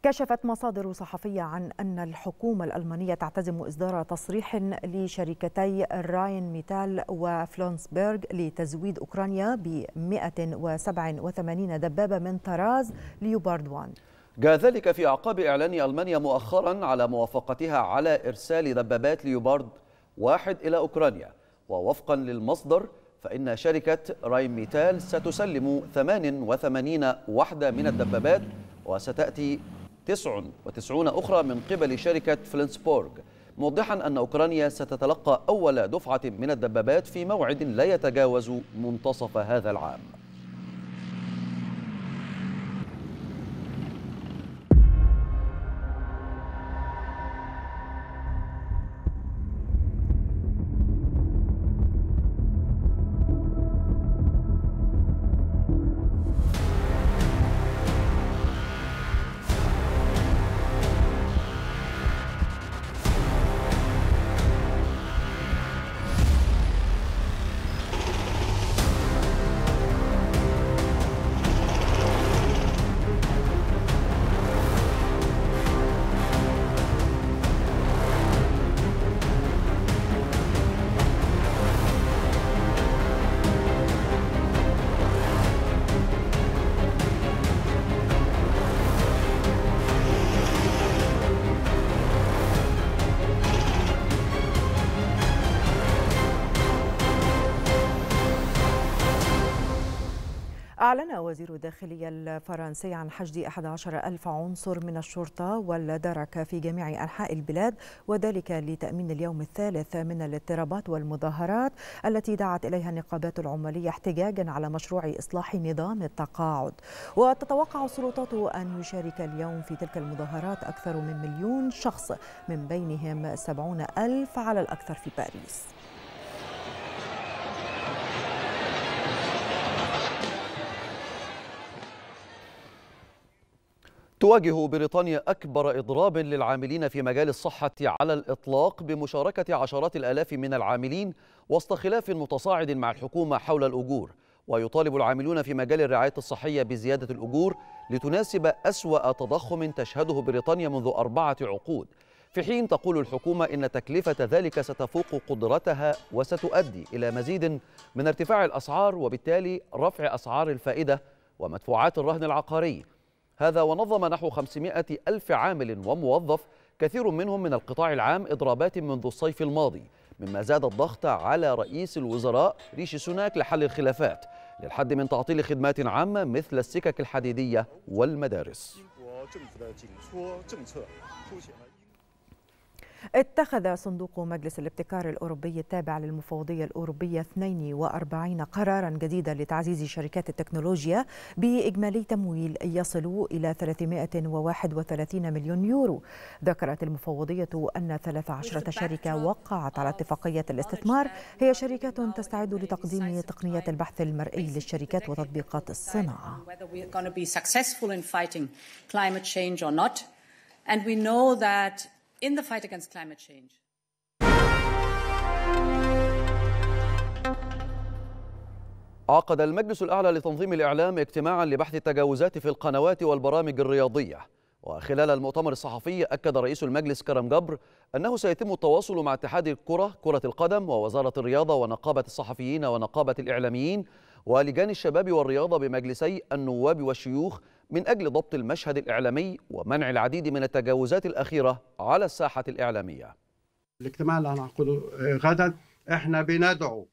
كشفت مصادر صحفية عن أن الحكومة الألمانية تعتزم إصدار تصريح لشركتي راين ميتال وفلونسبرغ لتزويد أوكرانيا ب 187 دبابة من طراز ليوبارد 1. جاء ذلك في أعقاب إعلان ألمانيا مؤخرا على موافقتها على إرسال دبابات ليوبارد 1 إلى أوكرانيا، ووفقا للمصدر فإن شركة راين ميتال ستسلم 88 وحدة من الدبابات، وستأتي 99 أخرى من قبل شركة فلنسبورغ، موضحا أن أوكرانيا ستتلقى أول دفعة من الدبابات في موعد لا يتجاوز منتصف هذا العام. أعلن وزير الداخلية الفرنسي عن حشد 11,000 عنصر من الشرطة والدرك في جميع أنحاء البلاد، وذلك لتأمين اليوم الثالث من الاضطرابات والمظاهرات التي دعت إليها النقابات العمالية احتجاجا على مشروع إصلاح نظام التقاعد. وتتوقع السلطات أن يشارك اليوم في تلك المظاهرات أكثر من 1,000,000 شخص، من بينهم 70,000 على الأكثر في باريس. تواجه بريطانيا أكبر إضراب للعاملين في مجال الصحة على الإطلاق بمشاركة عشرات الآلاف من العاملين وسط خلاف متصاعد مع الحكومة حول الأجور، ويطالب العاملون في مجال الرعاية الصحية بزيادة الأجور لتناسب أسوأ تضخم تشهده بريطانيا منذ 4 عقود، في حين تقول الحكومة إن تكلفة ذلك ستفوق قدرتها وستؤدي إلى مزيد من ارتفاع الأسعار وبالتالي رفع أسعار الفائدة ومدفوعات الرهن العقاري. هذا ونظم نحو 500 ألف عامل وموظف كثير منهم من القطاع العام إضرابات منذ الصيف الماضي، مما زاد الضغط على رئيس الوزراء ريشي سوناك لحل الخلافات للحد من تعطيل خدمات عامة مثل السكك الحديدية والمدارس. اتخذ صندوق مجلس الابتكار الأوروبي التابع للمفوضية الأوروبية 42 قراراً جديداً لتعزيز شركات التكنولوجيا بإجمالي تمويل يصل إلى 331 مليون يورو. ذكرت المفوضية أن 13 شركة وقعت على اتفاقية الاستثمار، هي شركات تستعد لتقديم تقنية البحث المرئي للشركات وتطبيقات الصناعة. In the fight against climate change. عقد المجلس الأعلى لتنظيم الإعلام اجتماعا لبحث التجاوزات في القنوات والبرامج الرياضية، وخلال المؤتمر الصحفي أكد رئيس المجلس كرم جبر أنه سيتم التواصل مع اتحاد الكرة كرة القدم ووزارة الرياضة ونقابة الصحفيين ونقابة الإعلاميين ولجان الشباب والرياضة بمجلسي النواب والشيوخ من أجل ضبط المشهد الإعلامي ومنع العديد من التجاوزات الأخيرة على الساحة الإعلامية. الاجتماع اللي هنعقده غدا احنا بندعو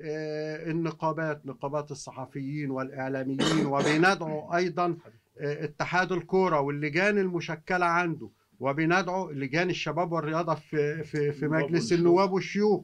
النقابات، نقابات الصحفيين والإعلاميين، وبندعو أيضا اتحاد الكورة واللجان المشكلة عنده، وبندعو لجان الشباب والرياضة في مجلس النواب والشيوخ.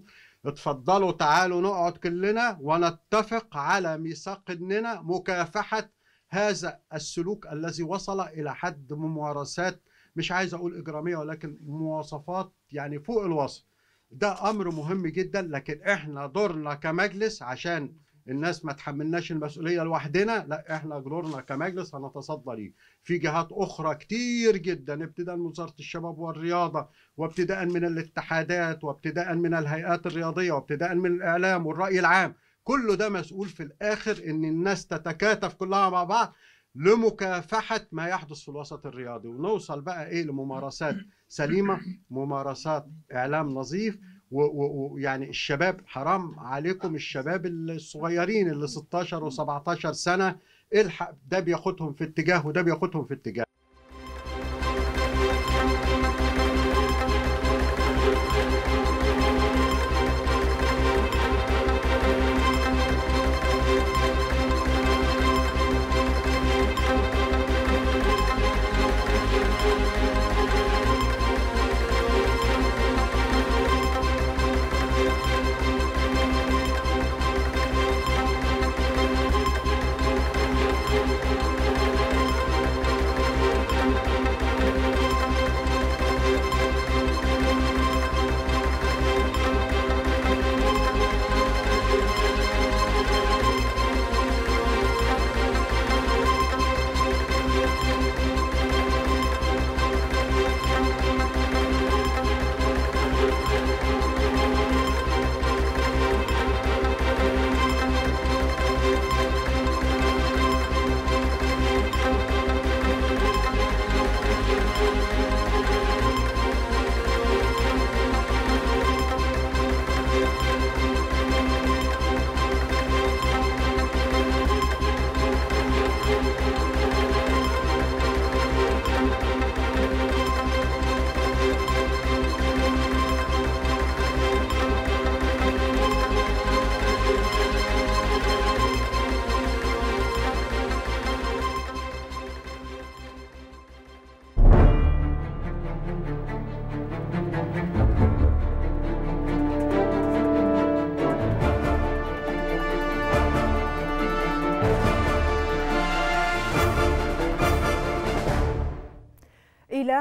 اتفضلوا تعالوا نقعد كلنا ونتفق على ميثاق اننا مكافحة هذا السلوك الذي وصل إلى حد ممارسات، مش عايز أقول إجرامية، ولكن مواصفات يعني فوق الوصف. ده أمر مهم جدا، لكن إحنا دورنا كمجلس، عشان الناس ما تحملناش المسؤولية لوحدنا، لا إحنا دورنا كمجلس هنتصدى ليه. في جهات أخرى كتير جدا، ابتداء من وزارة الشباب والرياضة، وابتداء من الاتحادات، وابتداء من الهيئات الرياضية، وابتداء من الإعلام والرأي العام، كله ده مسؤول في الآخر إن الناس تتكاتف كلها مع بعض لمكافحة ما يحدث في الوسط الرياضي، ونوصل بقى إيه لممارسات سليمة، ممارسات إعلام نظيف. ويعني الشباب، حرام عليكم الشباب الصغيرين اللي 16 و17 سنة، الحق، ده بياخدهم في اتجاه وده بياخدهم في اتجاه.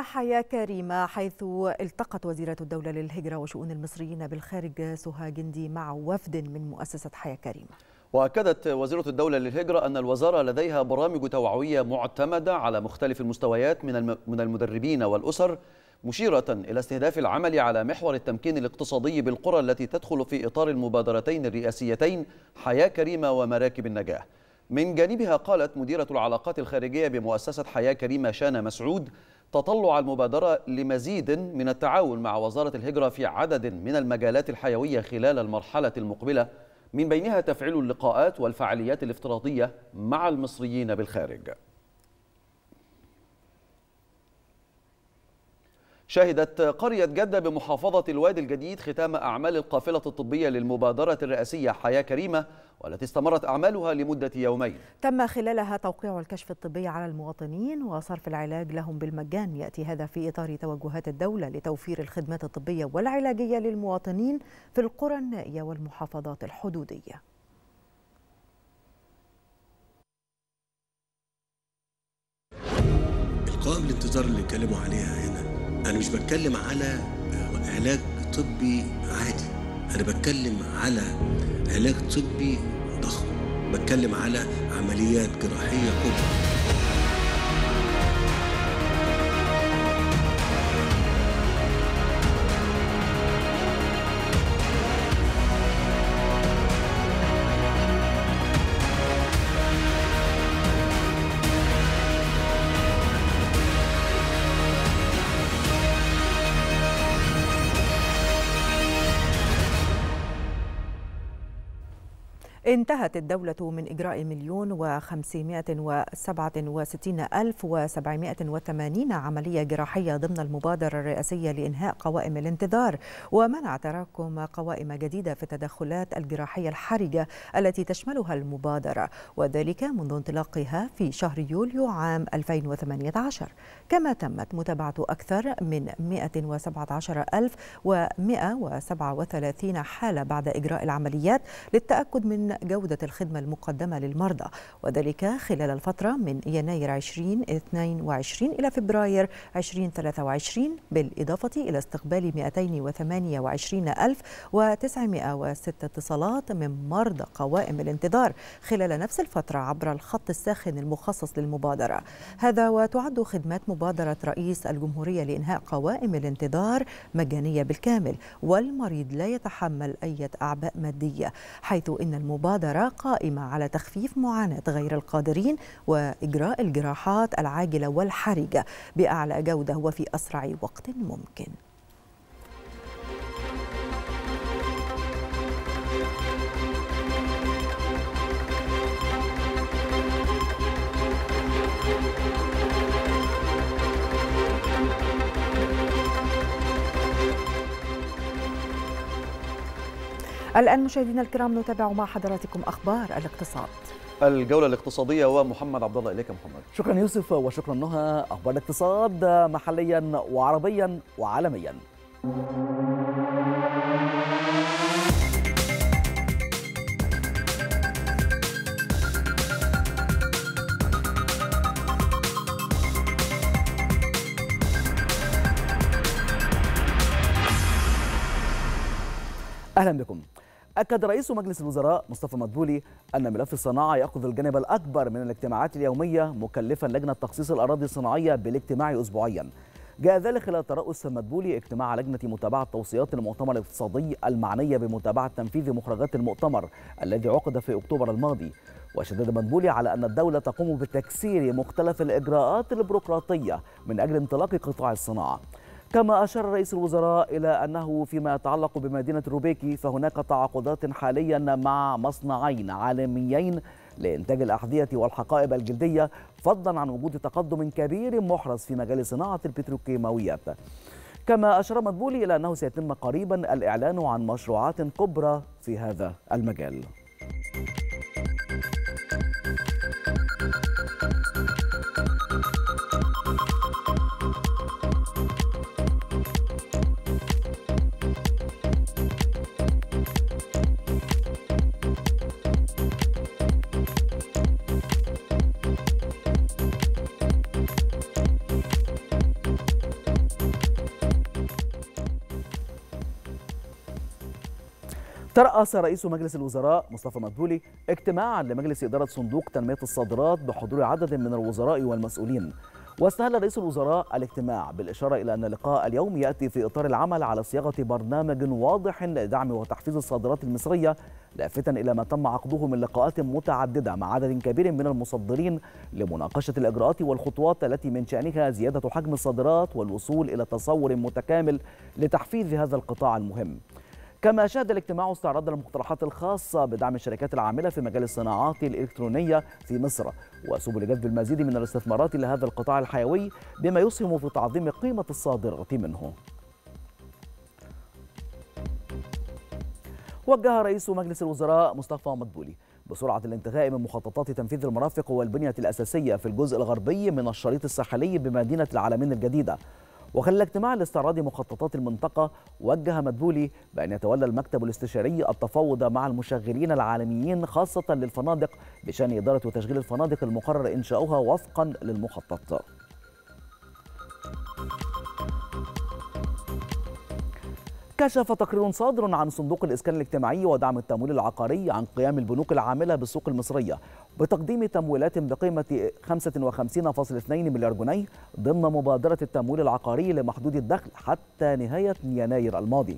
حياة كريمة، حيث التقت وزيرة الدولة للهجرة وشؤون المصريين بالخارج سها جندي مع وفد من مؤسسة حياة كريمة. وأكدت وزيرة الدولة للهجرة أن الوزارة لديها برامج توعوية معتمدة على مختلف المستويات من المدربين والأسر، مشيرة إلى استهداف العمل على محور التمكين الاقتصادي بالقرى التي تدخل في إطار المبادرتين الرئاسيتين حياة كريمة ومراكب النجاة. من جانبها قالت مديرة العلاقات الخارجية بمؤسسة حياة كريمة شانا مسعود تطلع المبادرة لمزيد من التعاون مع وزارة الهجرة في عدد من المجالات الحيوية خلال المرحلة المقبلة، من بينها تفعيل اللقاءات والفعاليات الافتراضية مع المصريين بالخارج. شهدت قرية جدة بمحافظة الوادي الجديد ختام أعمال القافلة الطبية للمبادرة الرئاسية حياة كريمة، والتي استمرت أعمالها لمدة يومين. تم خلالها توقيع الكشف الطبي على المواطنين وصرف العلاج لهم بالمجان. يأتي هذا في إطار توجهات الدولة لتوفير الخدمات الطبية والعلاجية للمواطنين في القرى النائية والمحافظات الحدودية. القائمة الانتظار اللي اتكلموا عليها هنا، أنا مش بتكلم على علاج طبي عادي، أنا بتكلم على علاج طبي ضخم، بتكلم على عمليات جراحية كبرى. انتهت الدولة من إجراء 1,567,780 عملية جراحية ضمن المبادرة الرئاسية لإنهاء قوائم الانتظار، ومنع تراكم قوائم جديدة في التدخلات الجراحية الحرجة التي تشملها المبادرة، وذلك منذ انطلاقها في شهر يوليو عام 2018. كما تمت متابعة أكثر من 117,137 حالة بعد إجراء العمليات للتأكد من جودة الخدمة المقدمة للمرضى، وذلك خلال الفترة من يناير 2022 إلى فبراير 2023، بالإضافة إلى استقبال 228,906 اتصالات من مرضى قوائم الانتظار خلال نفس الفترة عبر الخط الساخن المخصص للمبادرة. هذا وتعد خدمات مبادرة رئيس الجمهورية لإنهاء قوائم الانتظار مجانية بالكامل، والمريض لا يتحمل أي أعباء مادية، حيث إن المبادرة قائمة على تخفيف معاناة غير القادرين وإجراء الجراحات العاجلة والحرجة بأعلى جودة وفي أسرع وقت ممكن. الآن مشاهدينا الكرام نتابع مع حضراتكم أخبار الاقتصاد. الجولة الاقتصادية ومحمد عبد الله، إليك محمد. شكرا يوسف وشكرا نهى. أخبار الاقتصاد محليا وعربيا وعالميا. أهلا بكم. أكد رئيس مجلس الوزراء مصطفى مدبولي أن ملف الصناعة يأخذ الجانب الأكبر من الاجتماعات اليومية، مكلفا لجنة تخصيص الأراضي الصناعية بالاجتماع أسبوعيا. جاء ذلك خلال ترأس مدبولي اجتماع لجنة متابعة توصيات المؤتمر الاقتصادي المعنية بمتابعة تنفيذ مخرجات المؤتمر الذي عقد في أكتوبر الماضي. وشدد مدبولي على أن الدولة تقوم بتكسير مختلف الإجراءات البيروقراطية من أجل انطلاق قطاع الصناعة. كما أشار رئيس الوزراء إلى أنه فيما يتعلق بمدينة روبيكي فهناك تعاقدات حاليا مع مصنعين عالميين لإنتاج الأحذية والحقائب الجلدية، فضلا عن وجود تقدم كبير محرز في مجال صناعة البتروكيماويات. كما أشار مدبولي إلى أنه سيتم قريبا الإعلان عن مشروعات كبرى في هذا المجال. ترأس رئيس مجلس الوزراء مصطفى مدبولي اجتماعا لمجلس إدارة صندوق تنمية الصادرات بحضور عدد من الوزراء والمسؤولين. واستهل رئيس الوزراء الاجتماع بالإشارة إلى أن لقاء اليوم يأتي في إطار العمل على صياغة برنامج واضح لدعم وتحفيز الصادرات المصرية، لافتا إلى ما تم عقده من لقاءات متعددة مع عدد كبير من المصدرين لمناقشة الإجراءات والخطوات التي من شأنها زيادة حجم الصادرات والوصول إلى تصور متكامل لتحفيز هذا القطاع المهم. كما شهد الاجتماع استعراض المقترحات الخاصة بدعم الشركات العاملة في مجال الصناعات الإلكترونية في مصر وسبل جذب المزيد من الاستثمارات لهذا القطاع الحيوي بما يسهم في تعظيم قيمة الصادرة منه. وجه رئيس مجلس الوزراء مصطفى مدبولي بسرعة الانتهاء من مخططات تنفيذ المرافق والبنية الأساسية في الجزء الغربي من الشريط الساحلي بمدينة العالمين الجديدة. وخلال الاجتماع لاستعراض مخططات المنطقة، وجه مدبولي بأن يتولى المكتب الاستشاري التفاوض مع المشغلين العالميين خاصة للفنادق بشأن إدارة وتشغيل الفنادق المقرر إنشاؤها وفقا للمخطط. كشف تقرير صادر عن صندوق الإسكان الاجتماعي ودعم التمويل العقاري عن قيام البنوك العاملة بالسوق المصرية بتقديم تمويلات بقيمة 55.2 مليار جنيه ضمن مبادرة التمويل العقاري لمحدود الدخل حتى نهاية يناير الماضي،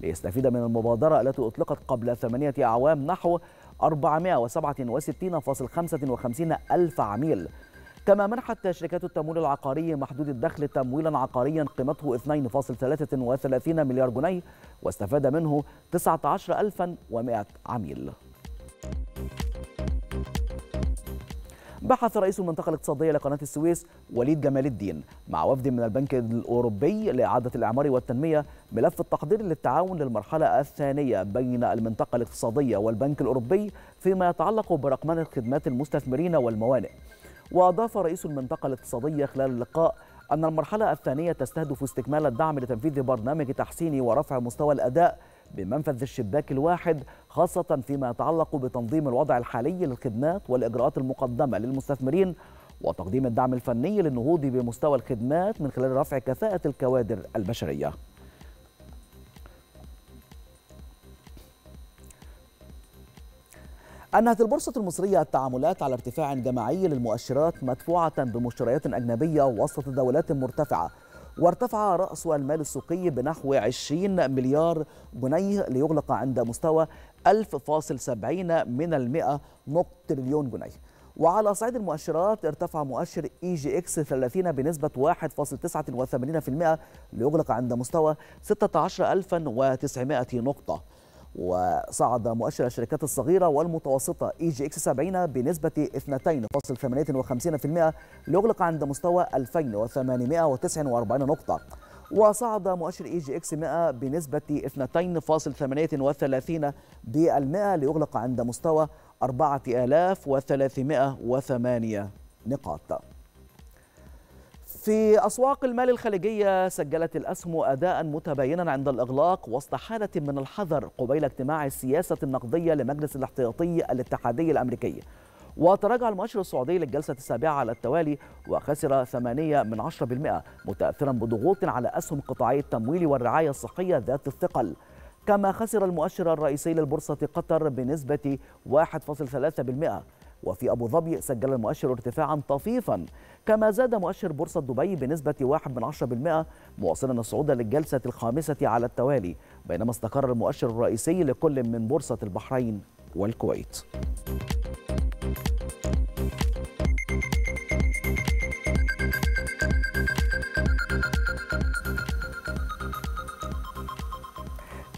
ليستفيد من المبادرة التي أطلقت قبل 8 أعوام نحو 467.55 ألف عميل. كما منحت شركات التمويل العقاري محدود الدخل تمويلا عقاريا قيمته 2.33 مليار جنيه واستفاد منه 19,100 عميل. بحث رئيس المنطقة الاقتصادية لقناة السويس وليد جمال الدين مع وفد من البنك الأوروبي لإعادة الإعمار والتنمية ملف التقدير للتعاون للمرحلة الثانية بين المنطقة الاقتصادية والبنك الأوروبي فيما يتعلق برقمان خدمات المستثمرين والموانئ. وأضاف رئيس المنطقة الاقتصادية خلال اللقاء أن المرحلة الثانية تستهدف استكمال الدعم لتنفيذ برنامج تحسين ورفع مستوى الأداء بمنفذ الشباك الواحد، خاصة فيما يتعلق بتنظيم الوضع الحالي للخدمات والإجراءات المقدمة للمستثمرين وتقديم الدعم الفني للنهوض بمستوى الخدمات من خلال رفع كفاءة الكوادر البشرية. أنهت البورصة المصرية التعاملات على ارتفاع جماعي للمؤشرات مدفوعة بمشتريات أجنبية وسط تداولات مرتفعة، وارتفع رأس المال السوقي بنحو 20 مليار جنيه ليغلق عند مستوى 1000.70% تريليون جنيه. وعلى صعيد المؤشرات ارتفع مؤشر اي جي اكس 30 بنسبة 1.89% ليغلق عند مستوى 16900 نقطة. وصعد مؤشر الشركات الصغيرة والمتوسطة اي جي اكس 70 بنسبة 2.58% ليغلق عند مستوى 2849 نقطة. وصعد مؤشر اي جي اكس 100 بنسبة 2.38% ليغلق عند مستوى 4308 نقاط. في أسواق المال الخليجية سجلت الأسهم أداء متباينا عند الإغلاق وسط حالة من الحذر قبيل اجتماع السياسة النقدية لمجلس الاحتياطي الاتحادي الأمريكي. وتراجع المؤشر السعودي للجلسة السابعة على التوالي وخسر 0.8% متأثرا بضغوط على أسهم قطاعي التمويل والرعاية الصحية ذات الثقل. كما خسر المؤشر الرئيسي للبورصة قطر بنسبة 1.3%. وفي أبو ظبي سجل المؤشر ارتفاعا طفيفا، كما زاد مؤشر بورصة دبي بنسبة 1.1% مواصلا الصعود للجلسة الخامسة على التوالي، بينما استقر المؤشر الرئيسي لكل من بورصة البحرين والكويت.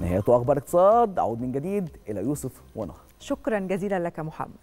نهاية أخبار اقتصاد، أعود من جديد إلى يوسف ونهى. شكرا جزيلا لك محمد.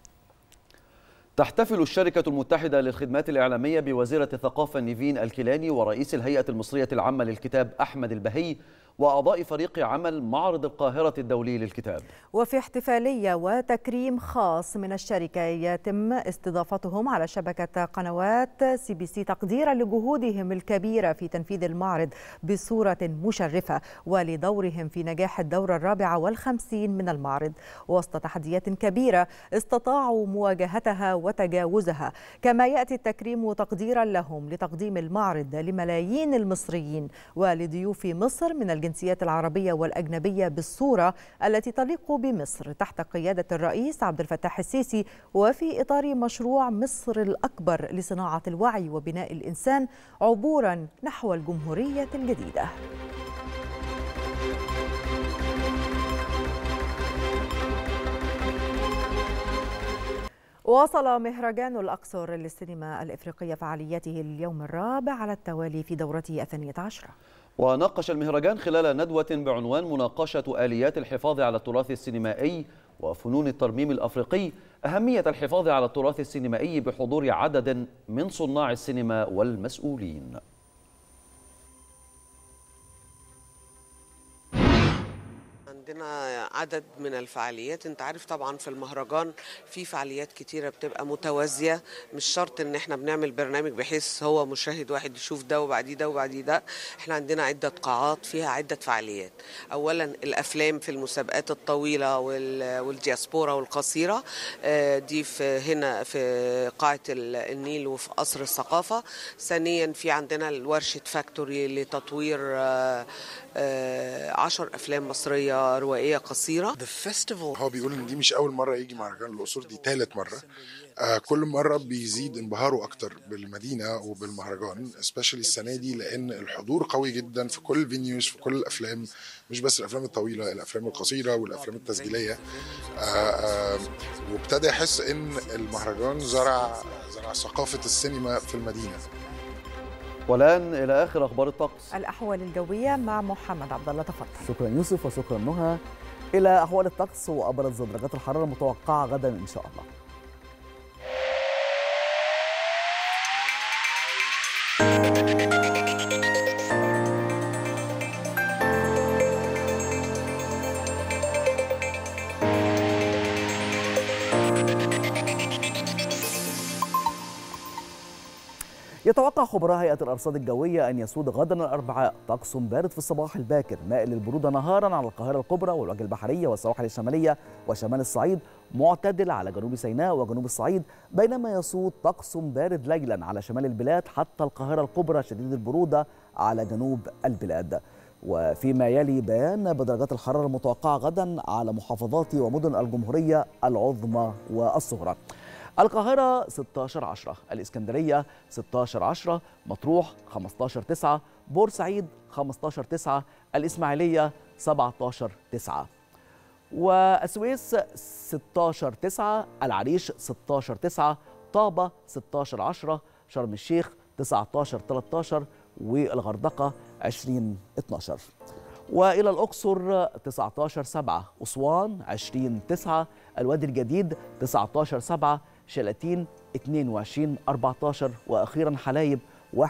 تحتفل الشركة المتحدة للخدمات الإعلامية بوزيرة الثقافة نيفين الكيلاني ورئيس الهيئة المصرية العامة للكتاب أحمد البهي وأعضاء فريق عمل معرض القاهرة الدولي للكتاب. وفي احتفالية وتكريم خاص من الشركة يتم استضافتهم على شبكة قنوات سي بي سي تقديرا لجهودهم الكبيرة في تنفيذ المعرض بصورة مشرفة ولدورهم في نجاح الدورة 54 من المعرض وسط تحديات كبيرة استطاعوا مواجهتها وتجاوزها. كما يأتي التكريم تقديرا لهم لتقديم المعرض لملايين المصريين ولضيوف مصر من الجنسيات العربية والأجنبية بالصورة التي تليق بمصر تحت قيادة الرئيس عبد الفتاح السيسي وفي إطار مشروع مصر الأكبر لصناعة الوعي وبناء الإنسان عبورا نحو الجمهورية الجديدة. واصل مهرجان الأقصر للسينما الإفريقية فعالياته اليوم الرابع على التوالي في دورته 12. وناقش المهرجان خلال ندوة بعنوان مناقشة آليات الحفاظ على التراث السينمائي وفنون الترميم الأفريقي أهمية الحفاظ على التراث السينمائي بحضور عدد من صناع السينما والمسؤولين. عندنا عدد من الفعاليات، انت عارف طبعا في المهرجان في فعاليات كتيرة بتبقى متوازية، مش شرط ان احنا بنعمل برنامج بحيث هو مشاهد واحد يشوف ده وبعديه ده وبعديه ده. احنا عندنا عدة قاعات فيها عدة فعاليات. اولا الافلام في المسابقات الطويلة والدياسبورا والقصيرة دي هنا في قاعة النيل وفي قصر الثقافة. ثانيا في عندنا الورشة فاكتوري لتطوير 10 أفلام مصرية روائية قصيرة. هو بيقول إن دي مش أول مرة يجي مهرجان الأقصر، دي ثالث مرة. كل مرة بيزيد انبهاره أكتر بالمدينة وبالمهرجان، especially السنة دي لأن الحضور قوي جدا في كل الفينيوز، في كل الأفلام، مش بس الأفلام الطويلة، الأفلام القصيرة والأفلام التسجيلية. وابتدى يحس إن المهرجان زرع ثقافة السينما في المدينة. والآن إلى آخر أخبار الطقس. الأحوال الجوية مع محمد عبد الله، تفضل. شكرا يوسف وشكرا نهى. إلى أحوال الطقس وأبرز درجات الحرارة المتوقعة غدا إن شاء الله. يتوقع خبراء هيئة الأرصاد الجوية أن يسود غدا الأربعاء طقس بارد في الصباح الباكر مائل للبرودة نهارا على القاهرة الكبرى والوجه البحرية والسواحل الشمالية وشمال الصعيد، معتدل على جنوب سيناء وجنوب الصعيد، بينما يسود طقس بارد ليلا على شمال البلاد حتى القاهرة الكبرى شديد البرودة على جنوب البلاد. وفيما يلي بيان بدرجات الحرارة المتوقعة غدا على محافظات ومدن الجمهورية العظمى والصغرى. القاهرة 16-10، الإسكندرية 16-10، مطروح 15-9، بورسعيد 15-9، الإسماعيلية 17-9، والسويس 16-9، العريش 16-9، طابة 16-10، شرم الشيخ 19-13، والغردقة 20-12. وإلى الأقصر 19-7، أسوان 20-9، الوادي الجديد 19-7، شلاتين 22-14، وأخيرا حلايب 21-15.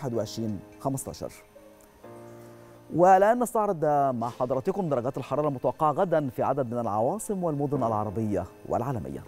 والآن نستعرض مع حضراتكم درجات الحرارة المتوقعة غدا في عدد من العواصم والمدن العربية والعالمية.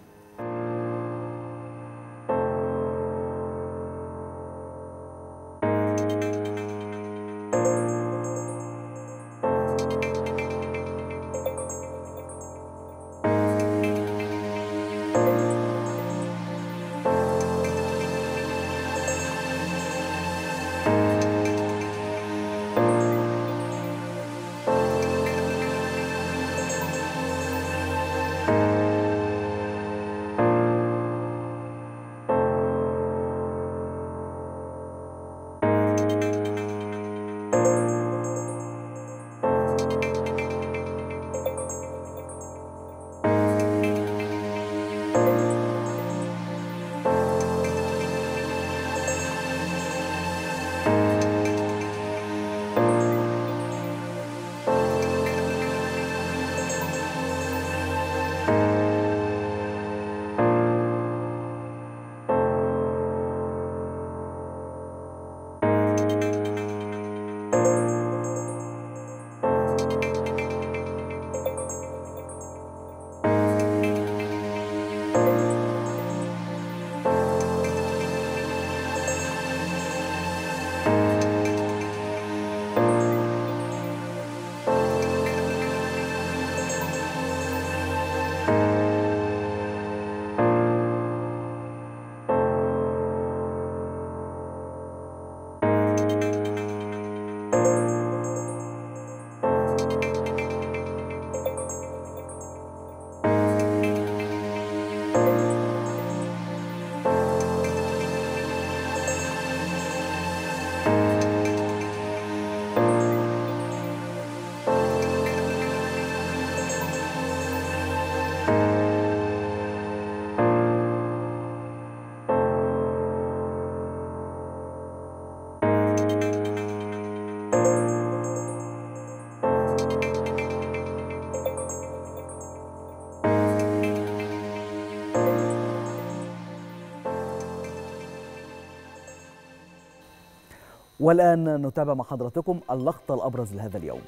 والآن نتابع مع حضراتكم اللقطة الأبرز لهذا اليوم.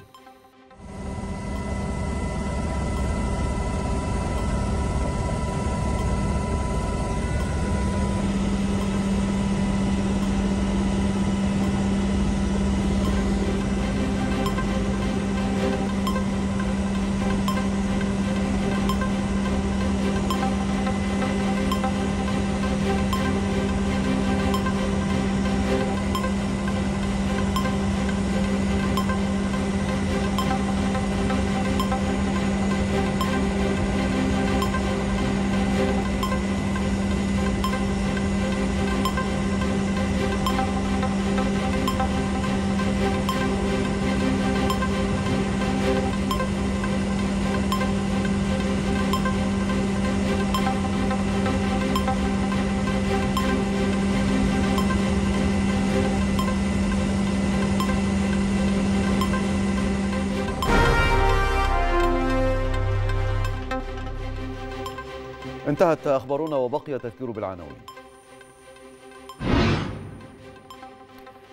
انتهت أخبارنا وبقي التذكير بالعناوين.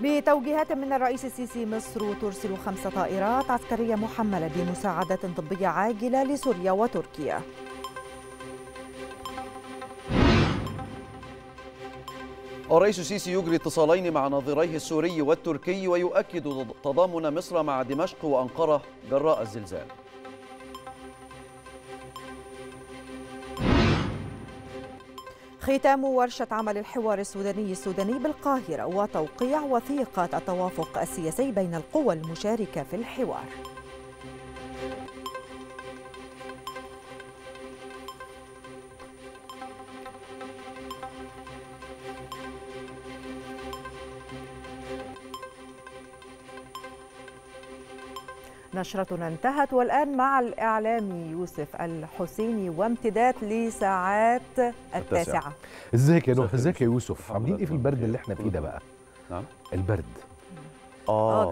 بتوجيهات من الرئيس السيسي، مصر ترسل 5 طائرات عسكرية محملة بمساعدات طبية عاجلة لسوريا وتركيا. الرئيس السيسي يجري اتصالين مع ناظريه السوري والتركي ويؤكد تضامن مصر مع دمشق وأنقرة جراء الزلزال. ختام ورشة عمل الحوار السوداني بالقاهرة وتوقيع وثيقة التوافق السياسي بين القوى المشاركة في الحوار. نشرتنا انتهت، والآن مع الإعلامي يوسف الحسيني وامتداد لساعات التاسعة. ازيك يا نوح؟ ازيك يا يوسف؟ عاملين ايه في البرد اللي احنا فيه ده بقى؟ نعم البرد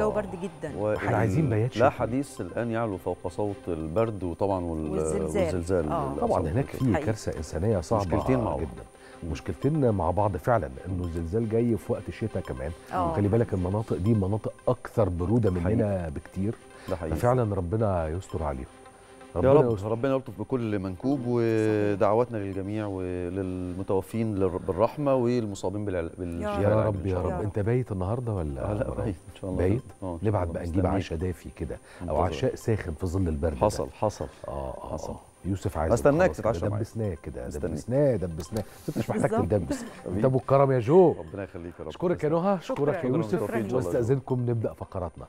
جو برد جدا وعايزين بيات شتوي. لا حديث الآن يعلو فوق صوت البرد وطبعا والزلزال طبعا هناك في كارثة إنسانية صعبة مشكلتين مع جدا مشكلتين مع بعض فعلا، انه الزلزال جاي في وقت الشتاء كمان، وخلي بالك المناطق دي مناطق اكثر برودة مننا بكتير، ففعلا ربنا يستر عليهم يا رب، ربنا يلطف بكل منكوب. ودعواتنا للجميع وللمتوفين بالرحمه والمصابين بالجهاد يا رب يا رب. انت بايت النهارده ولا؟ لا بايت ان شاء الله. بايت نبعت بقى نجيب عشاء دافي كده او عشاء ساخن في ظل البرد. حصل يوسف عايز استناك تتعشى معايا. دبسناه كده دبسناه انت مش محتاج تدبس انت ابو الكرم يا جو. ربنا يخليك يا رب. اشكرك يا نهى، اشكرك يا يوسف، واستاذنكم نبدا فقراتنا.